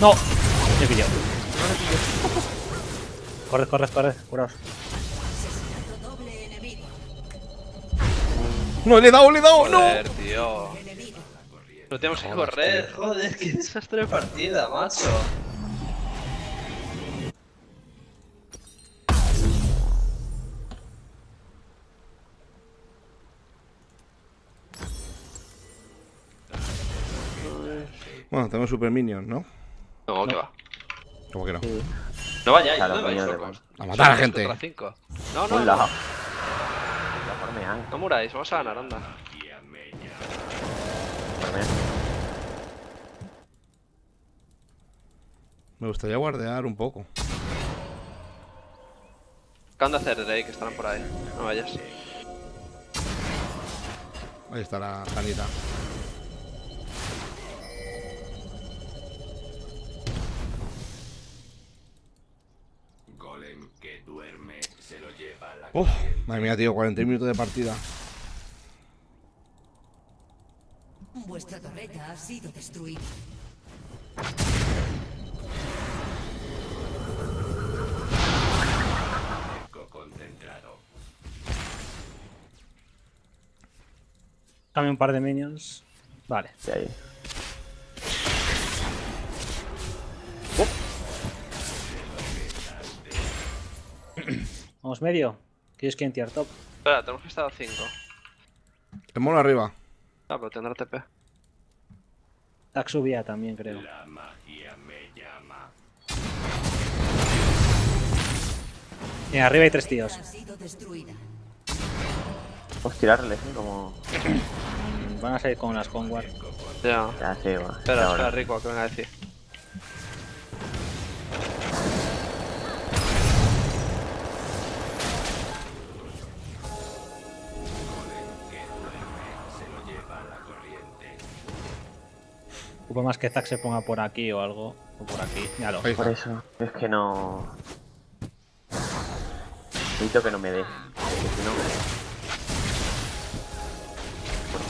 No, me he pillado. Corre, curaos. No, le he dado, no. Joder, tío. No tenemos que correr, joder, qué desastre de partida, macho. Bueno, tenemos super minions, ¿no? No, que va. ¿Cómo que no? Sí. No vayáis, claro, no vais locos. A matar a la gente. No. No muráis, vamos a ganar, anda. Me gustaría guardear un poco. ¿Qué anda a hacer Drake? Estarán por ahí. No vayas. Ahí está la Jannita. Uf, madre mía, tío, 41 minutos de partida. Vuestra torreta ha sido destruida. Dame un par de minions. Vale. Sí, ahí. Vamos medio. ¿Quieres que entiar top? Espera, tenemos que estar a 5. El mono arriba. Ah, pero tendrá TP. Zac subía también, creo. La magia me llama. Bien, arriba hay 3 tíos. Puedes tirarles, ¿eh? Como... Van a salir con las Conward. Ya, sí, va. Espera, Rico, que venga a decir. Ocupa más que Zac se ponga por aquí o algo. O por aquí. Míralo. Por eso. Es que no. Necesito que no me dé.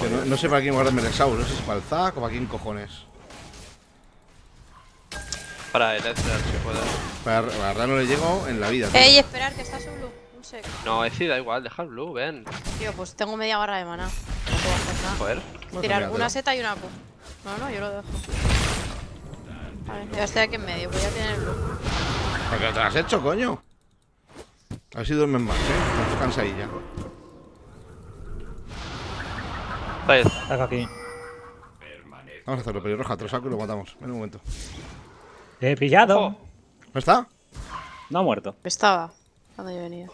Si no... no sé para quién guardarme el Exhaust. No sé si para el Zac o para quién cojones. Para el Edgar, si puedo. Para Rano no le llego en la vida. Tío. Ey, esperar, que está su blue. Un sec. No, es da igual, deja el blue, ven. Tío, pues tengo media barra de maná. No puedo hacer nada. Joder. Tirar una Z y una Q. No, yo lo dejo. Vale, yo estoy aquí en medio, pues ya tiene el blue. ¿Por qué te lo has hecho, coño? A ver si duermes más, ¿eh? Me cansa ahí ya. Vale, está aquí. Vamos a hacerlo, pelirroja, te lo saco y lo matamos. En un momento. ¡Te he pillado! Oh. ¿No está? No ha muerto. Estaba, cuando yo venía.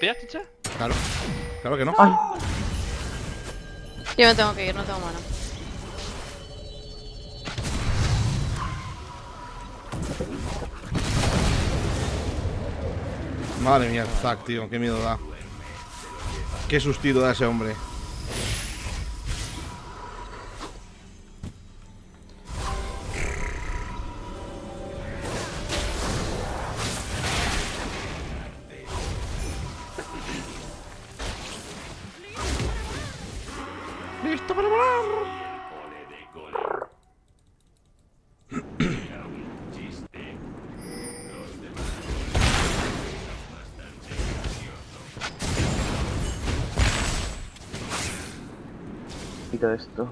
¿Pillas, chicha? Claro. Claro que no. Ay. Yo me tengo que ir, no tengo mano. Madre mía, Zac, tío, qué miedo da. Qué sustito da ese hombre. ¡Listo para volar! Quita esto.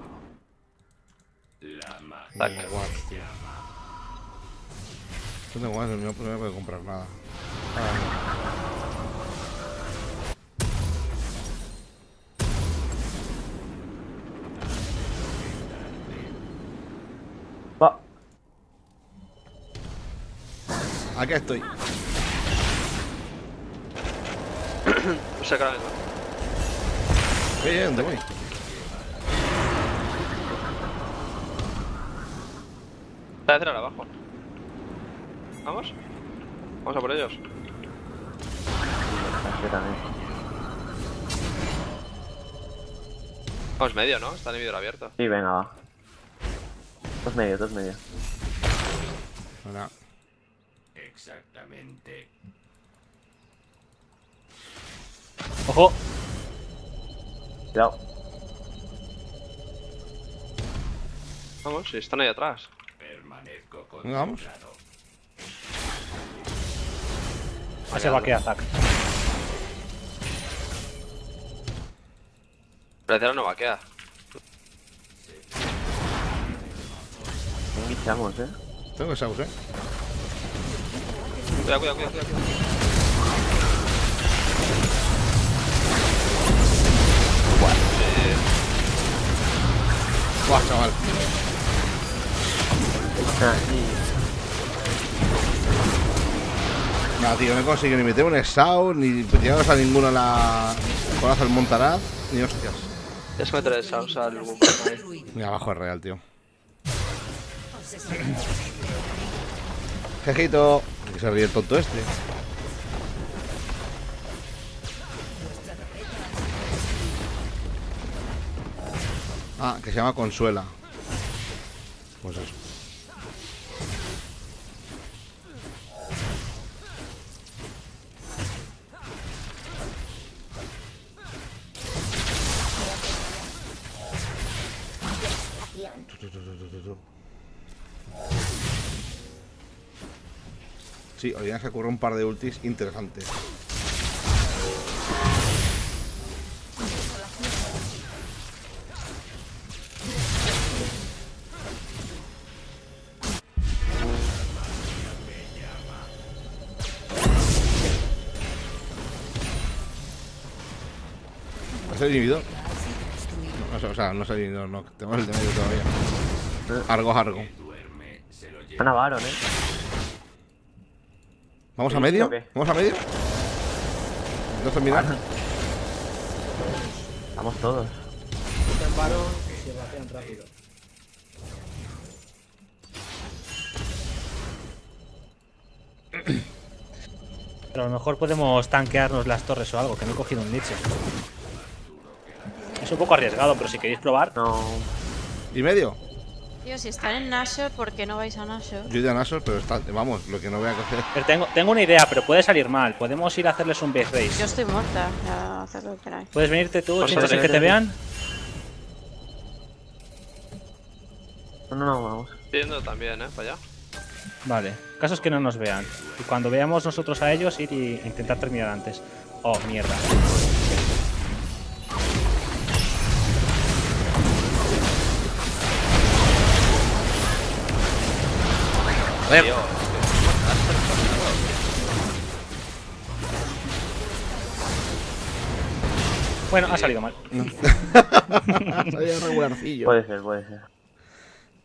Vale, guau. No tengo guay, no puedo comprar nada. Acá estoy. O sea, claro. ¿Dónde voy? Está de cerrar abajo. ¿Vamos? Vamos a por ellos. Vamos medio, ¿no? Está dividido abierto. Sí, venga, va. Dos medio. Hola. Exactamente. ¡Ojo! Cuidado. Vamos, si están ahí atrás. Permanezco con. Vamos. Se vaquea, Zac. Pero no vaquea. No guichamos, eh. Tengo saus, eh. Cuidado. Buah, chaval. No, tío, no consigo ni meter un exhaust, ni llegaros a ninguna la coraza del montaraz, ni hostias. Tienes que meter exhaust al Wukong ahí. Mira, abajo es real, tío. Jejito. Que se ríe el tonto este. Ah, que se llama Consuela. Pues eso. Sí, Oriana se ocurrió un par de ultis interesantes. ¿Has inhibidor? No, o sea, no es el inhibidor, no. Tenemos el de medio todavía. Argo. Están a Baron, eh. ¿Vamos a medio? ¿Vamos a medio? ¿No terminar? Vamos todos. Quitan paro y se batean rápido. Pero a lo mejor podemos tanquearnos las torres o algo, que no he cogido un niche. Es un poco arriesgado, pero si queréis probar. No. ¿Y medio? Tío, si están en Nashor, ¿por qué no vais a Nashor? Yo iré a Nashor, pero está, vamos, lo que no voy a coger. Pero tengo una idea, pero puede salir mal. Podemos ir a hacerles un base race. Yo estoy muerta, a hacer lo que queráis. ¿Puedes venirte tú sin que te vean? No, vamos. Yendo también, para allá. Vale, caso es que no nos vean. Y cuando veamos nosotros a ellos, ir y intentar terminar antes. Oh, mierda. Tío, bueno, ha salido mal. Ha salido regularcillo. Puede ser.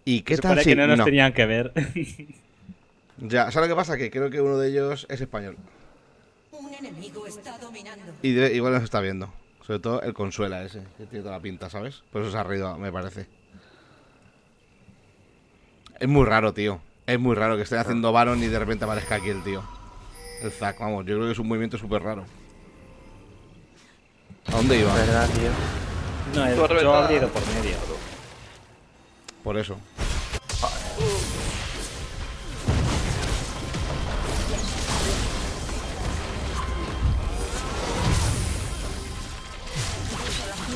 ¿Y qué tal si no nos tenían que ver? Ya, ¿sabes lo que pasa? Que creo que uno de ellos es español. Un enemigo está dominando. Y igual nos está viendo. Sobre todo el Consuela ese, que tiene toda la pinta, ¿sabes? Por eso se ha reído, me parece. Es muy raro, tío. Es muy raro que estén haciendo Baron y de repente aparezca aquí el tío. El Zac, vamos, yo creo que es un movimiento súper raro. ¿A dónde iba? ¿Verdad, tío? No, yo habría ido por medio. Por eso.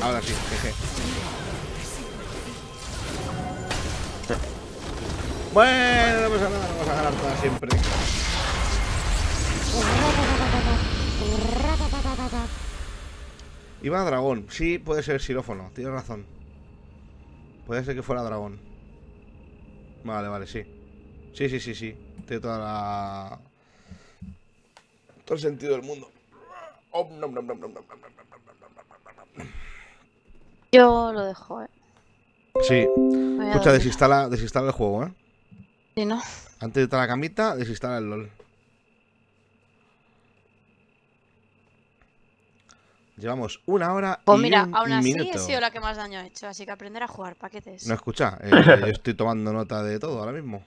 Ahora sí, jeje. Bueno, no pasa nada, vamos a ganar para siempre. Iba a dragón, sí, puede ser xilófono, tienes razón. Puede ser que fuera dragón. Vale, vale, sí. Sí. Tiene toda la... todo el sentido del mundo. Yo lo dejo, Sí. Escucha, desinstala el juego, Sí, ¿no? Antes de entrar a la camita, desinstala el LOL. Llevamos 1 hora. Pues mira, aún así he sido la que más daño ha hecho, así que aprender a jugar, paquetes. No, escucha, yo estoy tomando nota de todo ahora mismo.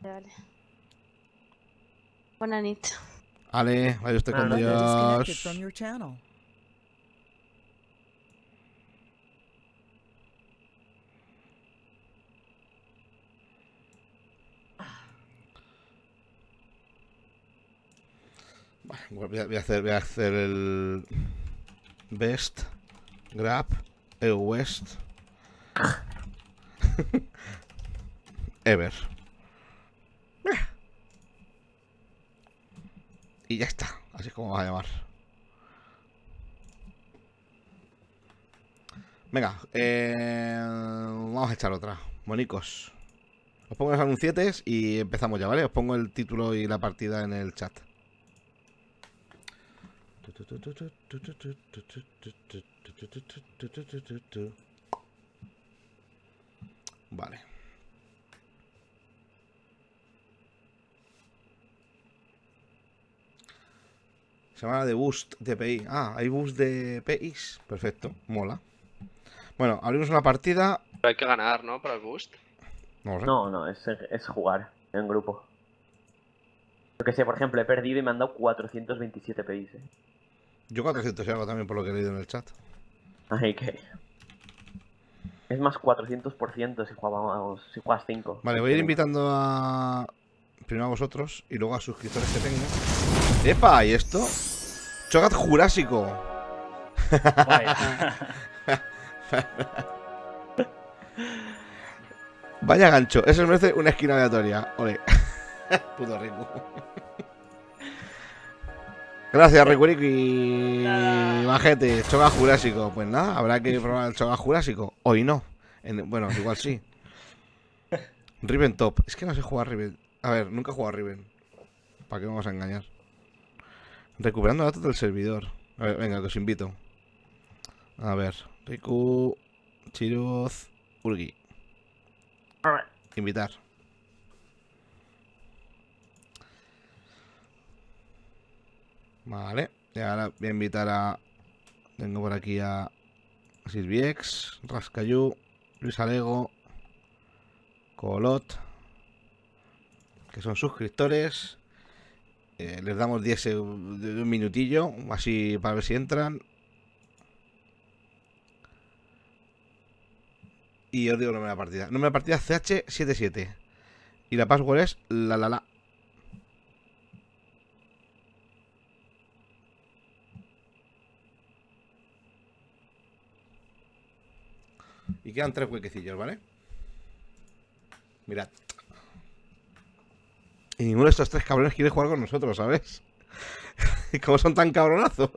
Vale. Buena nit. Ale, vaya usted con Dios. Voy a hacer el best grab el west ever y ya está, así es como va a llamar. Venga, vamos a echar otra, monicos. Os pongo los anuncietes y empezamos ya, ¿vale? Os pongo el título y la partida en el chat. Vale. Semana de boost de PI. Ah, hay boost de PIs. Perfecto, mola. Bueno, abrimos una partida. Pero hay que ganar, ¿no? Para el boost. No, no, es jugar en grupo. Yo que sé, por ejemplo, he perdido y me han dado 427 PIs, Yo 400 y algo también, por lo que he leído en el chat. Ay, que... es más 400% si jugamos, si juegas 5. Vale, voy a ir invitando a... primero a vosotros y luego a suscriptores que tengan. ¡Epa! ¿Y esto? ¡Chogat Jurásico! Vaya gancho, eso merece una esquina aleatoria. Ole. Puto rico. Gracias, Ricurico y Bajete. Choga Jurásico. Pues nada, habrá que probar el Choga Jurásico. Hoy no. Bueno, igual sí. Riven top. Es que no sé jugar Riven. A ver, nunca he jugado a Riven. ¿Para qué vamos a engañar? Recuperando datos del servidor. A ver, venga, que os invito. A ver. Riku, Chiruz, Urgi. Invitar. Vale, y ahora voy a invitar a... tengo por aquí a Silviex, Rascayú, Luis Alego, Colot, que son suscriptores. Les damos 10 un minutillo, así para ver si entran. Y os digo el nombre de la partida. El nombre de la partida es CH77. Y la password es la. Y quedan 3 huequecillos, ¿vale? Mirad. Y ninguno de estos 3 cabrones quiere jugar con nosotros, ¿sabes? ¿Y cómo son tan cabronazos?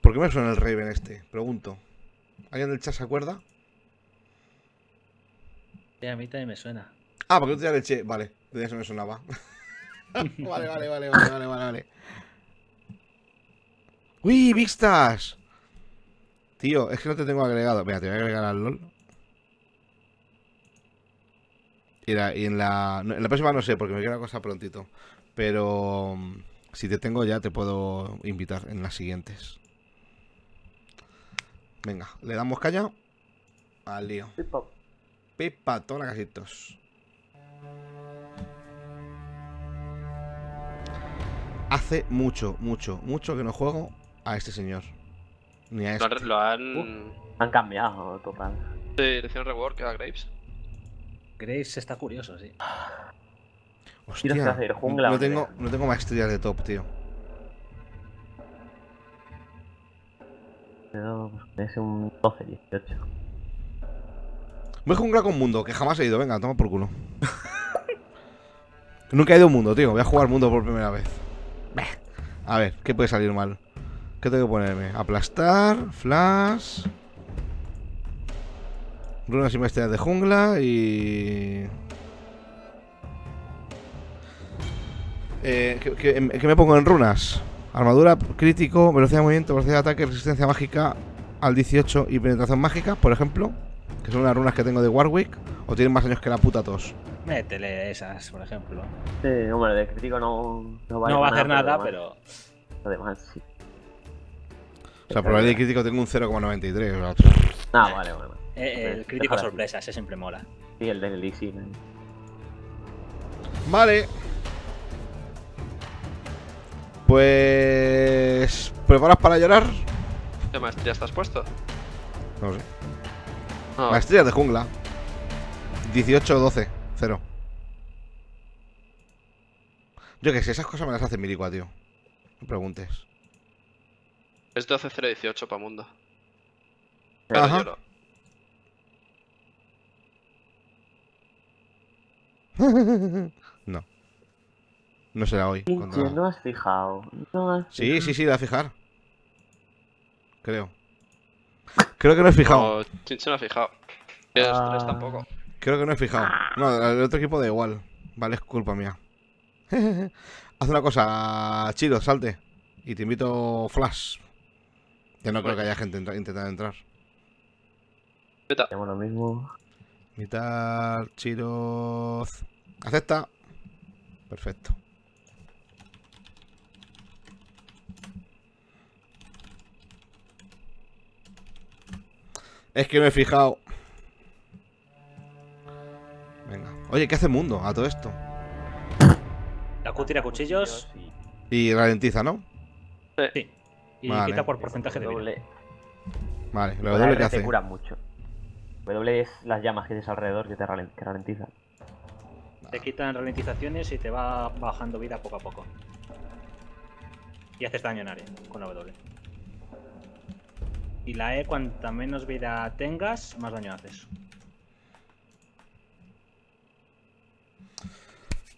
¿Por qué me suena el Raven este? Pregunto. ¿Alguien del chat se acuerda? A mí también me suena. Ah, porque tú ya le eché. Vale, ya se me sonaba. Vale. ¡Uy, vistas! Tío, es que no te tengo agregado. Mira, te voy a agregar al LOL. En la próxima no sé, porque me queda cosa prontito. Pero si te tengo ya te puedo invitar en las siguientes. Venga, le damos caña al lío. Pepa, tona casitos. Hace mucho, mucho, mucho que no juego a este señor. Ni a este. Lo han... han cambiado total. ¿Le hicieron rework a Graves? Graves está curioso, sí. Hostia, hacer, jungla, no tengo maestría de top, tío. Pero es un 12, 18. Voy a junglar con Mundo, que jamás he ido. Venga, toma por culo. Nunca he ido a Mundo, tío. Voy a jugar Mundo por primera vez. A ver, ¿qué puede salir mal? ¿Qué tengo que ponerme? Aplastar, flash, runas y maestrías de jungla y... ¿qué me pongo en runas? Armadura, crítico, velocidad de movimiento, velocidad de ataque, resistencia mágica al 18 y penetración mágica, por ejemplo. Que son las runas que tengo de Warwick. O tienen más años que la puta tos. Métele esas, por ejemplo. Sí, hombre, de crítico no va a hacer nada, pero... Además, sí. O sea, probabilidad de crítico tengo un 0,93. O sea, ah, vale, bueno. El crítico sorpresa, ese siempre mola. Sí, el de Lee Sin. Vale. Pues... ¿Preparas para llorar? ¿Qué maestría estás puesto? No sé. Oh. Maestría de jungla. 18, 12, 0. Yo que sé, esas cosas me las hace Miricua, tío. No preguntes. Es 12, 0, 18 para Mundo. Pero ajá. Yo no. No. No será hoy. Contra... No has fijado. No has fijado. Sí, la fijar. Creo que no he fijado. No, Chinche no ha fijado. Tres tampoco. Creo que no he fijado. No, el otro equipo da igual. Vale, es culpa mía. Haz una cosa, Chilo, salte. Y te invito Flash. Ya no creo que haya gente intentando entrar. Hacemos lo mismo. Invitar, Chilo. Acepta. Perfecto. Es que me he fijado. Venga. Oye, ¿qué hace Mundo a todo esto? La Q tira cuchillos. Y ralentiza, ¿no? Sí. Y vale. Quita por porcentaje de vida. Vale, lo W que hace. Te cura mucho. W es las llamas que tienes alrededor que te ralentizan. Te quitan ralentizaciones y te va bajando vida poco a poco. Y haces daño en área con la W. Y la E, cuanta menos vida tengas, más daño haces.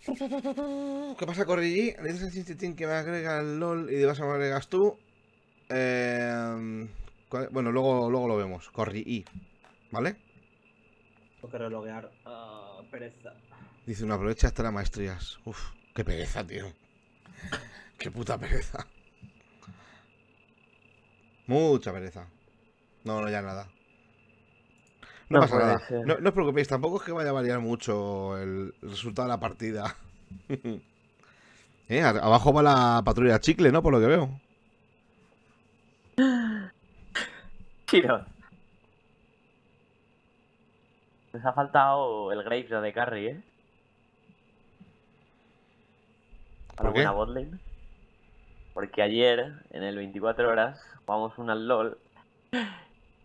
¿Qué pasa, Corrigi? Le dices al Cincitín que me agrega el LOL y de base me agregas tú. Bueno, luego lo vemos. Corrigi, ¿vale? Tengo que reloguear. Pereza. Dice, no aprovecha hasta las maestrías. Uf, qué pereza, tío. Qué puta pereza. Mucha pereza. No, ya nada. No pasa nada. No os preocupéis, tampoco es que vaya a variar mucho el resultado de la partida. Abajo va la patrulla chicle, ¿no? Por lo que veo. Chiro. Nos ha faltado el Graves de carry, ¿eh? ¿Por qué? Porque ayer, en el 24 horas, jugamos una LOL.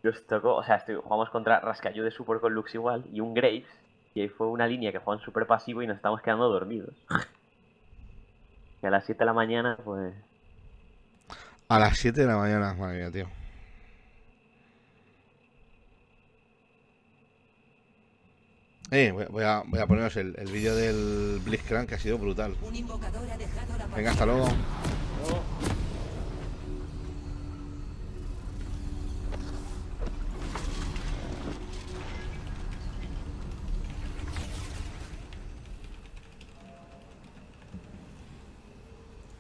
Nos tocó, o sea, jugamos contra Rascayú de Support con Lux igual y un Graves. Y ahí fue una línea que jugaban súper pasivo y nos estábamos quedando dormidos. Y a las 7 de la mañana, pues... A las 7 de la mañana, madre mía, tío. Voy a poneros el vídeo del Blitzcrank, que ha sido brutal. Venga, hasta luego.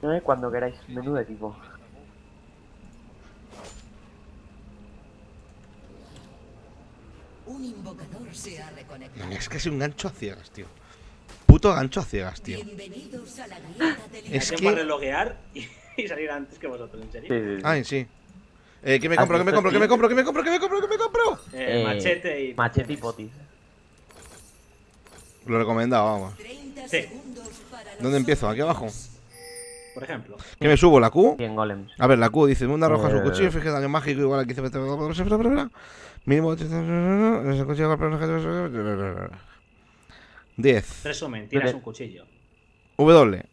No es cuando queráis, menú de equipo. Un invocador se ha recuperado. Man, es casi un gancho a ciegas, tío. Puto gancho a ciegas, tío. Es que... para reloguear y salir antes que vosotros, ¿en serio? Sí, sí. Ay, sí. ¿Qué me compro? ¿Qué me compro? ¿Qué me compro? ¿Qué me compro? ¿Qué me compro? ¿Qué me compro? Machete y... machete y potis. Lo recomendaba, vamos. Sí. ¿Dónde empiezo? ¿Aquí abajo? Por ejemplo. ¿Qué me subo? ¿La Q? 100 golems. A ver, la Q dice: Munda roja su cuchillo, fije daño mágico igual a 15 metros. Mínimo 10. Resumen, tiras un cuchillo. W.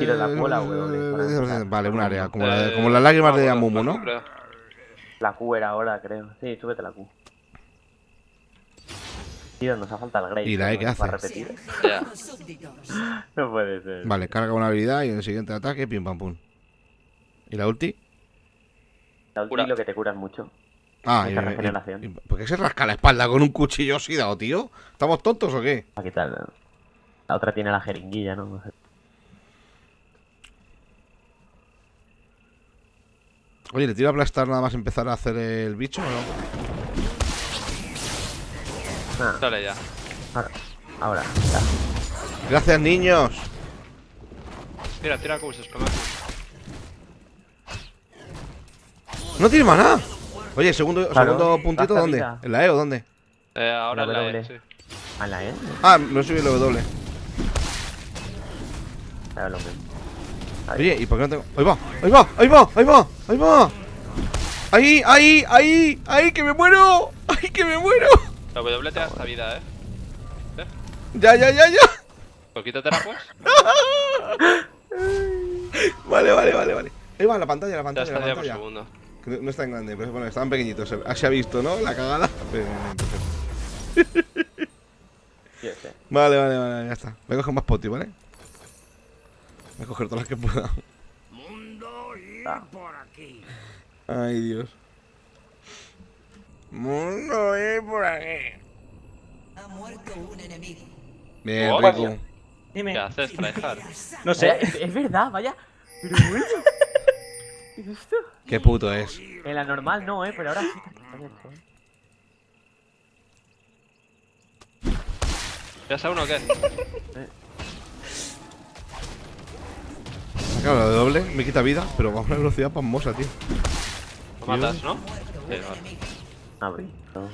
Tiro la cola, W. Vale, un área, como las lágrimas de Amumu, ¿no? La Q era ahora, creo. Sí, súbete la Q. Tío, nos ha faltado el Graves. ¿Y la E qué hace? Repetir. No puede ser. Vale, carga una habilidad y en el siguiente ataque, pim pam pum. ¿Y la ulti? La ulti lo que te curas mucho. Ah, y regeneración. ¿Por qué se rasca la espalda con un cuchillo oxidado, tío? ¿Estamos tontos o qué? ¿Qué tal? La otra tiene la jeringuilla, ¿no? Oye, ¿le tiro a aplastar nada más empezar a hacer el bicho o no? Ah. Dale ya. Ahora, ya. Gracias, niños. Tira cubos, espalda. No tiene maná. Oye, segundo puntito, ¿dónde? Vida. ¿En la E o dónde? Ahora en la E, sí. ¿A la E? Ah, no subí el W. Claro, oye, ¿y por qué no tengo? ¡Ahí va! ¡Ahí va! ¡Ahí va! ¡Ahí va! ¡Ahí va! ¡Ahí! ¡Ahí! ¡Ahí! ¡Ahí! ¡Que me muero! ¡Ahí que me muero! La W te da esta vida, ¿eh? Ya. Pues quítatela, pues. Vale. Ahí va, la pantalla. Ya está, la pantalla. No es tan grande, pero bueno, estaban pequeñitos. Se ha visto, ¿no? La cagada. Vale, ya está. Voy a coger más poti, ¿vale? Voy a coger todas las que pueda. Ay, Dios. Mundo, por aquí. Ha muerto un enemigo. Bien, Rico. Dime. ¿Qué haces, Frejar? No sé. Es verdad, vaya. Pero bueno. ¿Qué es esto? Qué puto es. En la normal no, pero ahora sí. ¿Ya sabes uno o qué? Claro, la de doble me quita vida, pero va a una velocidad pasmosa, tío. Lo matas, ¿no? Sí, vale. No.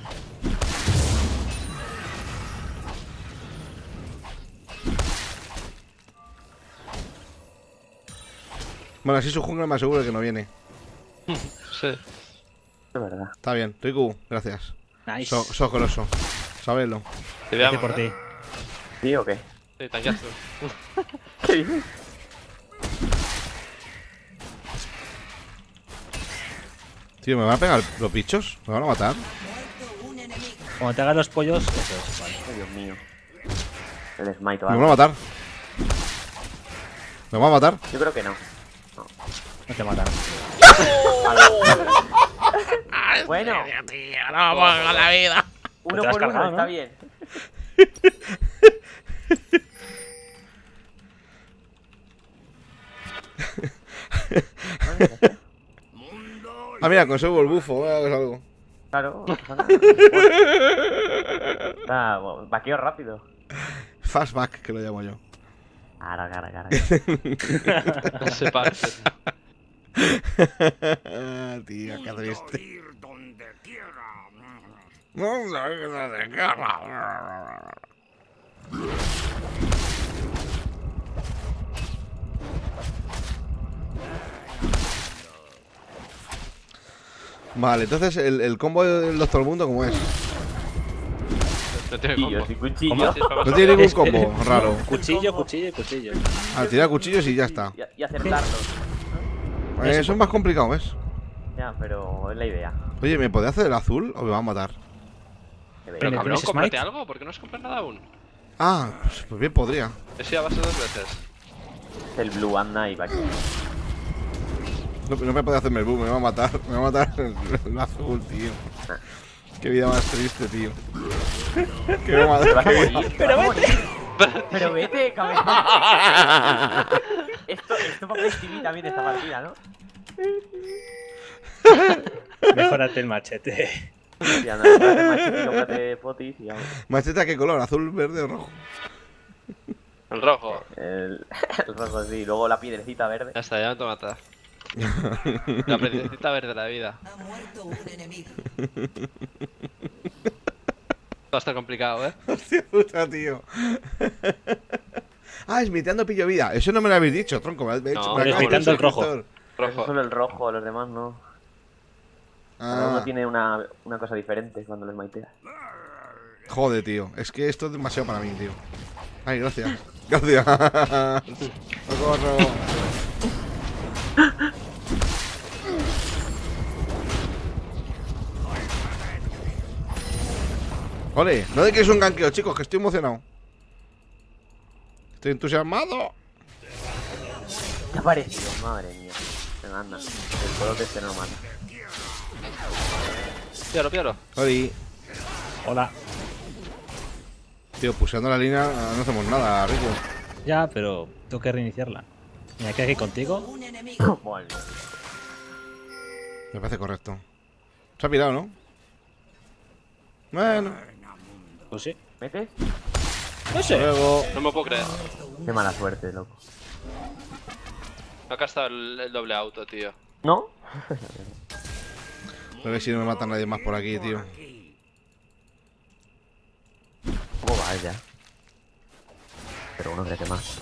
Bueno, así su jungla me aseguro que no viene. Sí. Es verdad. Está bien, Riku, gracias. Nice. Sos coloso. Sabedlo. Te voy a por ti. ¿Sí o qué? Sí, tanqueazo. ¿Qué dices? Tío, ¿me van a pegar los bichos? ¿Me van a matar? Cuando te hagan los pollos, eso es, vale. Ay, Dios mío. El smite, ¿vale? Me van a matar. ¿Me van a matar? Yo creo que no. No te mataron. Bueno. Tío, no pongo la vida. Uno por uno, ¿no? Está bien. Ah, mira, conservo el bufo, voy a ver algo. Claro, no pasa nada. Ah, bueno, vaqueo rápido. Fastback, que lo llamo yo. Cara. No se parece. Tío, qué triste. Vale, entonces el combo del Doctor Mundo, ¿cómo es? No tiene combo. Cuchillo. No tiene ningún combo, raro. Cuchillo. Ah, tirar cuchillos y ya está. Y acertarlos. Eso es más complicado, ¿ves? Ya, pero es la idea. Oye, ¿me podés hacer el azul o me va a matar? Pero cabrón, cómprate algo, ¿por qué no has comprado nada aún? Ah, pues bien podría. Ese ya va a ser 2 veces. El blue anda y va aquí. No me puede hacerme el boom, me va a matar el azul, tío. Qué vida más triste, tío. Que me va a matar. Pero vete, cabrón. Esto para Stevie también esta partida, ¿no? Mejórate el machete. Macheta, ¿qué color? ¿Azul, verde o rojo? El rojo. El rojo, sí. Luego la piedrecita verde. Ya está, ya me te matas. La piedrecita verde de la vida. Ha muerto un enemigo. Va a estar complicado, ¿eh? Hostia puta, tío. Ah, esmiteando pillo vida. Eso no me lo habéis dicho, tronco. Me habéis dicho, no, esmiteando el rojo. Rojo. Solo el rojo, los demás no. Cada uno tiene una cosa diferente cuando les maitea. Joder, tío. Es que esto es demasiado para mí, tío. Ay, gracias. Gracias. ¡Socorro! Ole, no de que es un ganqueo, chicos, que estoy emocionado. Estoy entusiasmado. ¿Qué ha parecido? Madre mía. Se me anda. El color de este no manda. Pioro, pioro. Oli. Hola. Tío, puseando la línea no hacemos nada, Rico. Ya, pero tengo que reiniciarla. Mira, ¿qué hay contigo? Me parece correcto. Se ha pirado, ¿no? Bueno. Pues sí. ¿Metes? No sé. Luego... No me puedo creer. Qué mala suerte, loco. Acá está el doble auto, tío. ¿No? A ver si no me mata nadie más por aquí, tío. Oh, vaya. Pero uno crece más.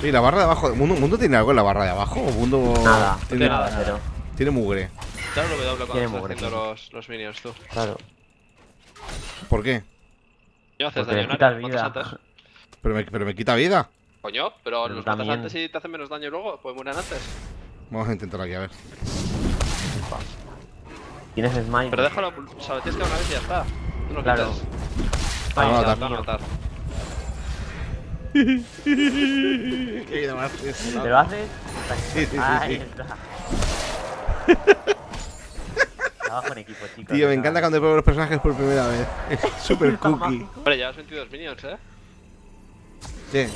Sí, la barra de abajo. ¿Mundo tiene algo en la barra de abajo? ¿O Mundo...? Nada, tiene nada, pero... Tiene mugre. Claro, lo veo cuando estás haciendo los minions, tú. Claro. ¿Por qué? Yo haces daño, ¿no? Pero me quita vida. Coño, pero los matas antes y te hacen menos daño luego, pues mueran antes. Vamos a intentar aquí, a ver. ¿Tienes smite? Pero déjalo, o sea, tienes que una vez y ya está. Tú no claro. Matar. ¿Qué más? ¿Te lo haces? Sí. Ahí está. Trabajo en equipo, chicos. Tío, me encanta cuando pruebo los personajes por primera vez. Es super cookie. Hombre, ya has 22 minions, ¿eh? Sí.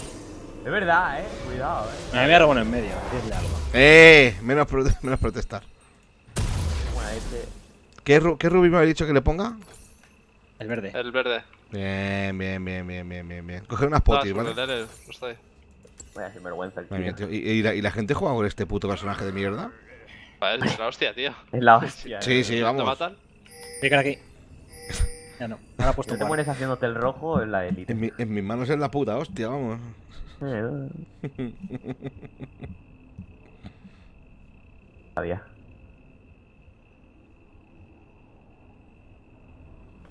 Es verdad, cuidado, Me voy a poner en medio, es largo. Menos protestar. Bueno, este... ¿Qué rubí me habéis dicho que le ponga? El verde. El verde. Bien. Coger unas potis, ¿vale? No estoy. Vaya sinvergüenza el tío. Bien, tío. ¿Y la gente juega con este puto personaje de mierda? Vale, es la hostia, tío. Es la hostia. Sí, vamos. ¿Te matan? Pican aquí. Ya no. Ahora puesto. ¿Te mueres haciéndote el rojo o en la élite? En mis manos es la puta hostia, vamos. Había.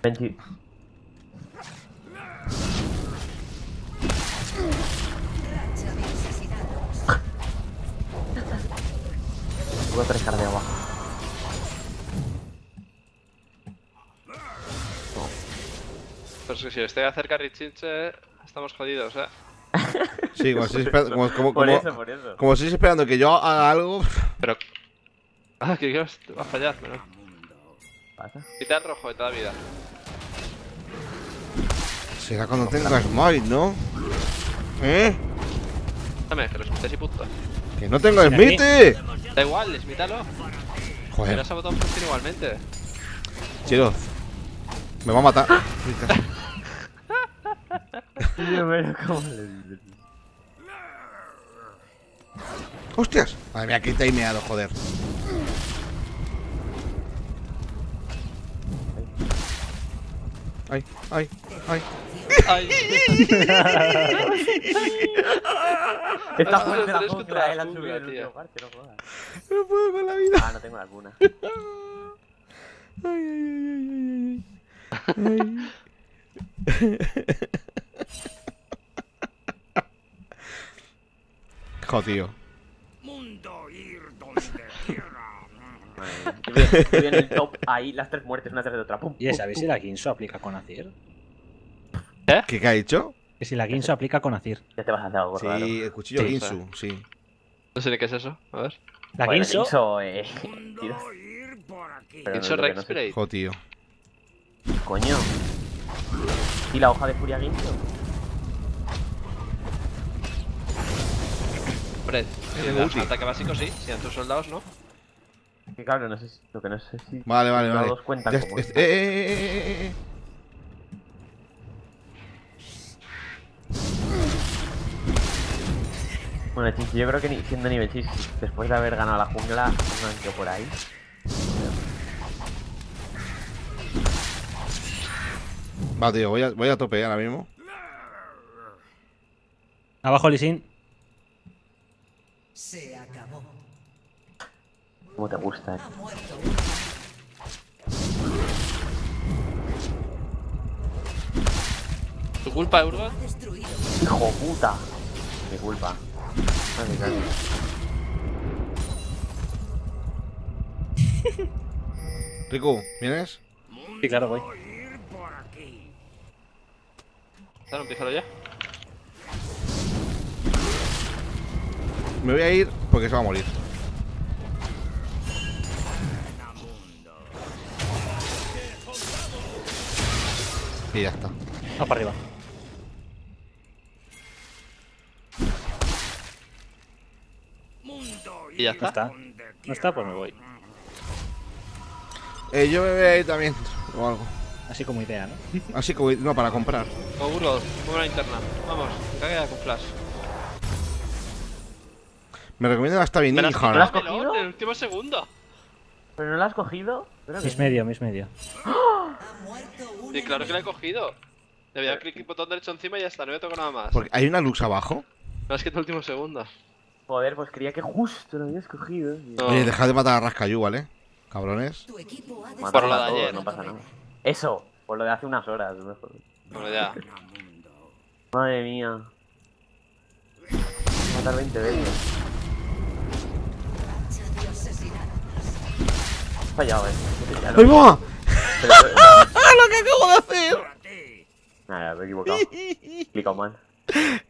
20. Tengo 3 cargas de abajo. Pero si le estoy acerca a Richinche, estamos jodidos, Sí, como estáis esperando que yo haga algo. Pero. Ah, que Dios, va a fallar, pero. ¿Pasa? Quita el rojo de toda vida. Será cuando tengas smite, ¿no? Dame, que lo esmites y punto. ¡Que no tengo smite! Da igual, esmítalo. Joder. Pero has botado un punto igualmente. Chido. Me va a matar. ¡Hostias! Madre mía, quita y meado, joder. Ay. Esta fuerte la contra, él ha subido en último parte, no jodas. No puedo con la vida. Ah, no tengo alguna. Ay. Tío. Mundo ir donde quiera. Estoy en el top ahí, las 3 muertes, una tras de otra. Pum, ¿y sabéis si la Guinso aplica con Azir? ¿Eh? ¿Qué ha dicho? Que si la Guinso aplica con Azir. Ya te vas a hacer algo raro. Sí, el cuchillo Guinso, sí. No sé de qué es eso, a ver. La Guinso. Guinso Rex Spray. Tío. Coño. ¿Y la hoja de furia Guinso? Hombre, si ataque básico sí, si dan tus soldados no. Claro, lo que necesito. Vale, vale, vale. Bueno, chicos, yo creo que siendo nivel 6, después de haber ganado la jungla, no han ido por ahí. Va, tío, voy a tope ahora mismo. Abajo, Lee Sin. Se acabó. Como te gusta, ¿Tu culpa, Urban? Hijo puta. Mi culpa. Vale, claro. Riku, ¿vienes? Sí, claro, voy. Claro, empízalo ya. Me voy a ir porque se va a morir. Y ya está. Vamos para arriba. Y ya está. No está, pues me voy. Yo me voy a ir también, o algo. Así como idea, ¿no? Así como no, para comprar. O burro, pongo la linterna. Vamos, me ha quedado con flash. Me recomiendo la Stabini, hija, ¿no? ¿La has cogido? En el último segundo. ¿Pero no la has cogido? Es medio. Sí, claro que la he cogido. Le voy a dar clic y botón derecho encima y ya está, no me toco nada más. Porque hay una Lux abajo. No, es que en el último segundo. Joder, pues creía que justo lo habías cogido. No. Oye, dejad de matar a Rascayú, ¿vale? Cabrones. Por lo de ayer. No pasa nada. Eso, por lo de hace unas horas. Mejor. Bueno, ya. Madre mía. Matar 20 veces. Fallado, ¡ay, boa! ¡Lo que acabo de hacer! Nada, me he equivocado. Clicado mal.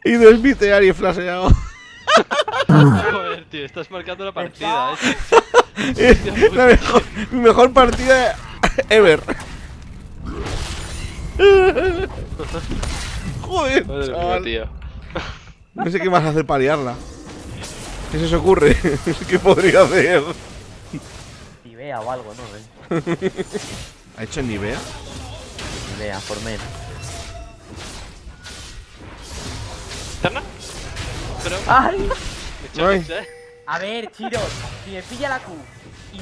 Y desmitear y flasheado. Joder, tío, estás marcando la partida, Es la mejor partida ever. Joder, joder, tío. No sé qué más hacer para liarla. ¿Qué se os ocurre? ¿Qué podría hacer? Nivea o algo, ¿no? ¿Ha hecho Nivea? Nivea, por menos. ¿Terna? Pero... ¡Ay! A ver, Chiros, si me pilla la Q y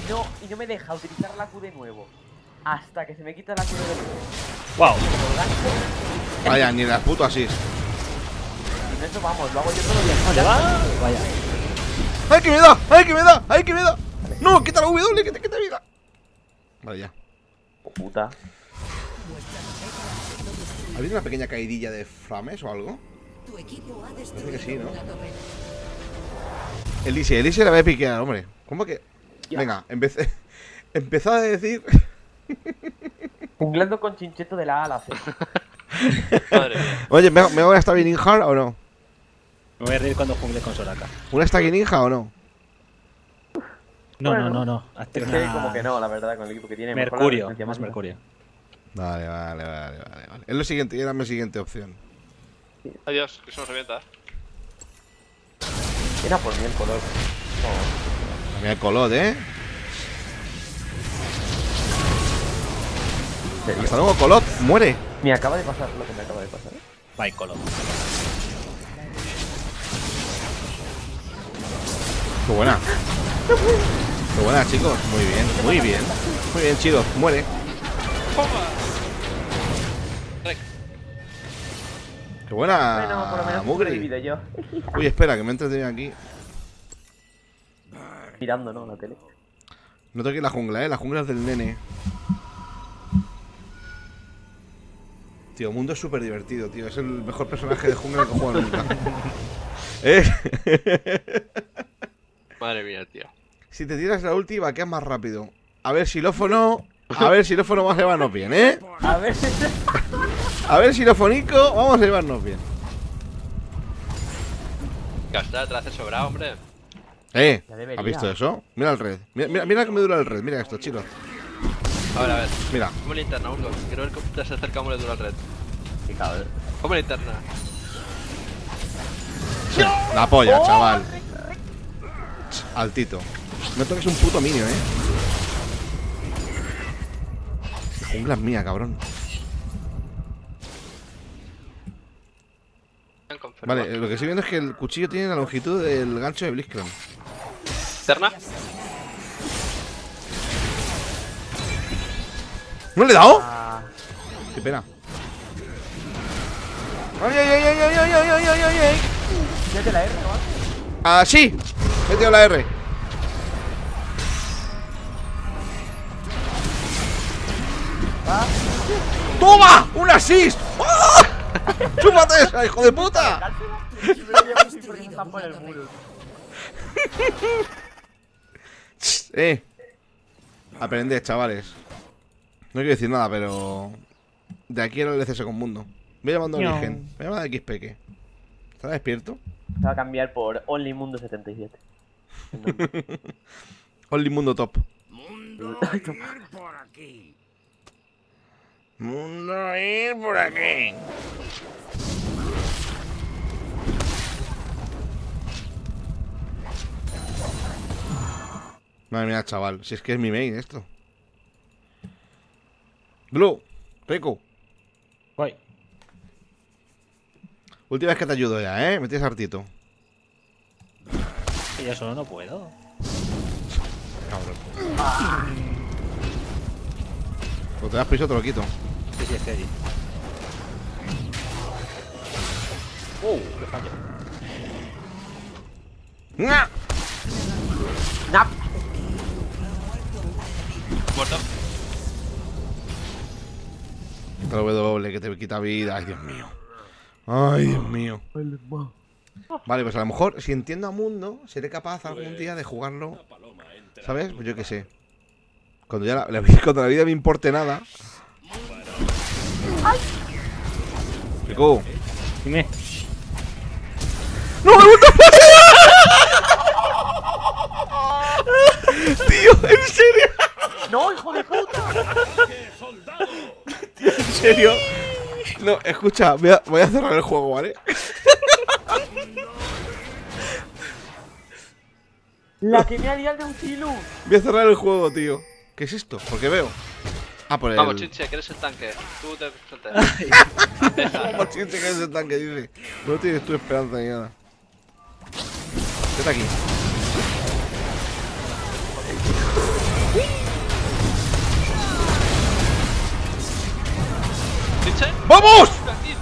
no me deja utilizar la Q de nuevo hasta que se me quita la Q de nuevo. ¡Wow! Vaya, ni las puto así. En eso vamos, lo hago yo todo bien. Vaya. ¡Ay, que me da! ¡Ay, que me da! ¡Ay, que me da! No, quita la W, que te quita vida. Vale, ya. Oh, puta. ¿Ha habido una pequeña caidilla de flames o algo? Parece que sí, ¿no? Elise la voy a piquear, hombre. ¿Cómo que? Venga, empezad a decir. Junglando con Chincheto de la A a la C. Oye, ¿me hago una Stabbing Injar o no? Me voy a reír cuando jungle con Soraka. ¿Una Stabbing Injar o no? No. Una... Como que no, la verdad, con el equipo que tiene. Mercurio, más Mercurio. Vale. Es lo siguiente, era mi siguiente opción. Adiós, que se nos revienta. Era por mí el color. Oh. Mira el color, ¿eh? Hasta luego, Colot, muere. Me acaba de pasar lo que me acaba de pasar. Bye, Colot. Qué buena. Qué buena, chicos. Muy bien. Muy bien, chido. Muere. Qué buena. Bueno, por lo menos mugre. He vivido yo. Uy, espera, que me he entretenido aquí. Mirando, ¿no? La tele. No toques la jungla, ¿eh? La jungla es del nene. Tío, Mundo es súper divertido, tío. Es el mejor personaje de jungla que he jugado nunca. Madre mía, tío. Si te tiras la ulti, vaqueas más rápido. A ver, Xilófono. A ver, Xilófono, vamos a llevarnos bien, ¿eh? A ver, Xilofónico, vamos a llevarnos bien. Gastar atrás de sobra, hombre. ¿Has visto eso? Mira el red. Mira que me dura el red. Mira esto, chicos. A ver. Mira. Como linterna, Urgo. Quiero ver cómo te has acercado, cómo le dura el red. Qué cabrón. Como linterna. La polla, chaval. Altito. No toques un puto minion, La jungla es mía, cabrón. Vale, lo que estoy viendo es que el cuchillo tiene la longitud del gancho de Blitzcrank. ¿Terna? ¿No le he dado? Qué pena. ¡Ay, ay, ay, ay, ay, ay, ay, ay, ay, ay! ¿Mete la R, no? ¡Ah, sí! Mete la R. ¿Ah? ¡Toma! ¡Un assist! ¡Oh! ¡Chúpate esa, hijo de puta! Aprended, chavales. No quiero decir nada, pero... De aquí era el LCS con Mundo. Voy llamando a Virgen. Voy llamando a xPeke. ¿Está despierto? Se va a cambiar por Only Mundo 77. Only Mundo Top. Mundo ir por aquí. Mundo ir por aquí. Madre mía, chaval. Si es que es mi main esto. Blue, Rico. Voy. Última vez que te ayudo ya, Me tienes hartito. Y yo solo no puedo. Cabrón. ¡Ah! Cuando te das piso te lo quito. Sí, estoy allí. Le fallo. ¡Nah! ¡Nap! Muerto. Te lo doble, que te quita vida. Ay, Dios mío. Ay, Dios mío. Vale, pues a lo mejor, si entiendo a Mundo, seré capaz algún día de jugarlo. ¿Sabes? Pues yo qué sé. Cuando ya cuando la vida me importe nada. Rico. Dime. ¡No! Tío, ¿en serio? ¡No, hijo de puta! Tío, ¿en serio? No, escucha, voy a cerrar el juego, ¿vale? La que me ha liado de un kilo. Voy a cerrar el juego, tío. ¿Qué es esto? ¿Por qué veo? Ah, por el... Vamos, Chinche, que eres el tanque. Tú te... Vamos, Chinche, que eres el tanque, dice. No tienes tu esperanza ni nada. Vete aquí. ¡Vamos!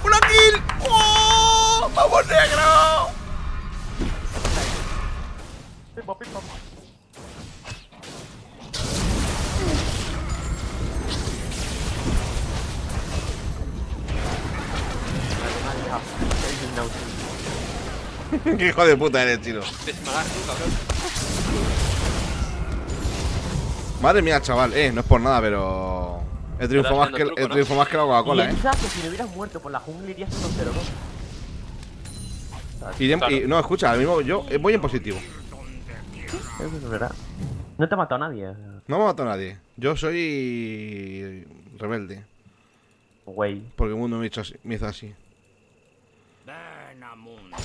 ¡Una kill! ¡Oh! ¡Vamos, negro! ¡Qué hijo de puta eres, chino! Madre mía, chaval, no es por nada, pero... He triunfado más, más que la Coca-Cola, que si le hubieras muerto por la jungla irías 1-0, ¿no? No, escucha, ahora mismo yo voy en positivo. No te ha matado a nadie. No me ha matado a nadie. Yo soy... rebelde. Güey. Porque el mundo me hizo así. Ven a mundo.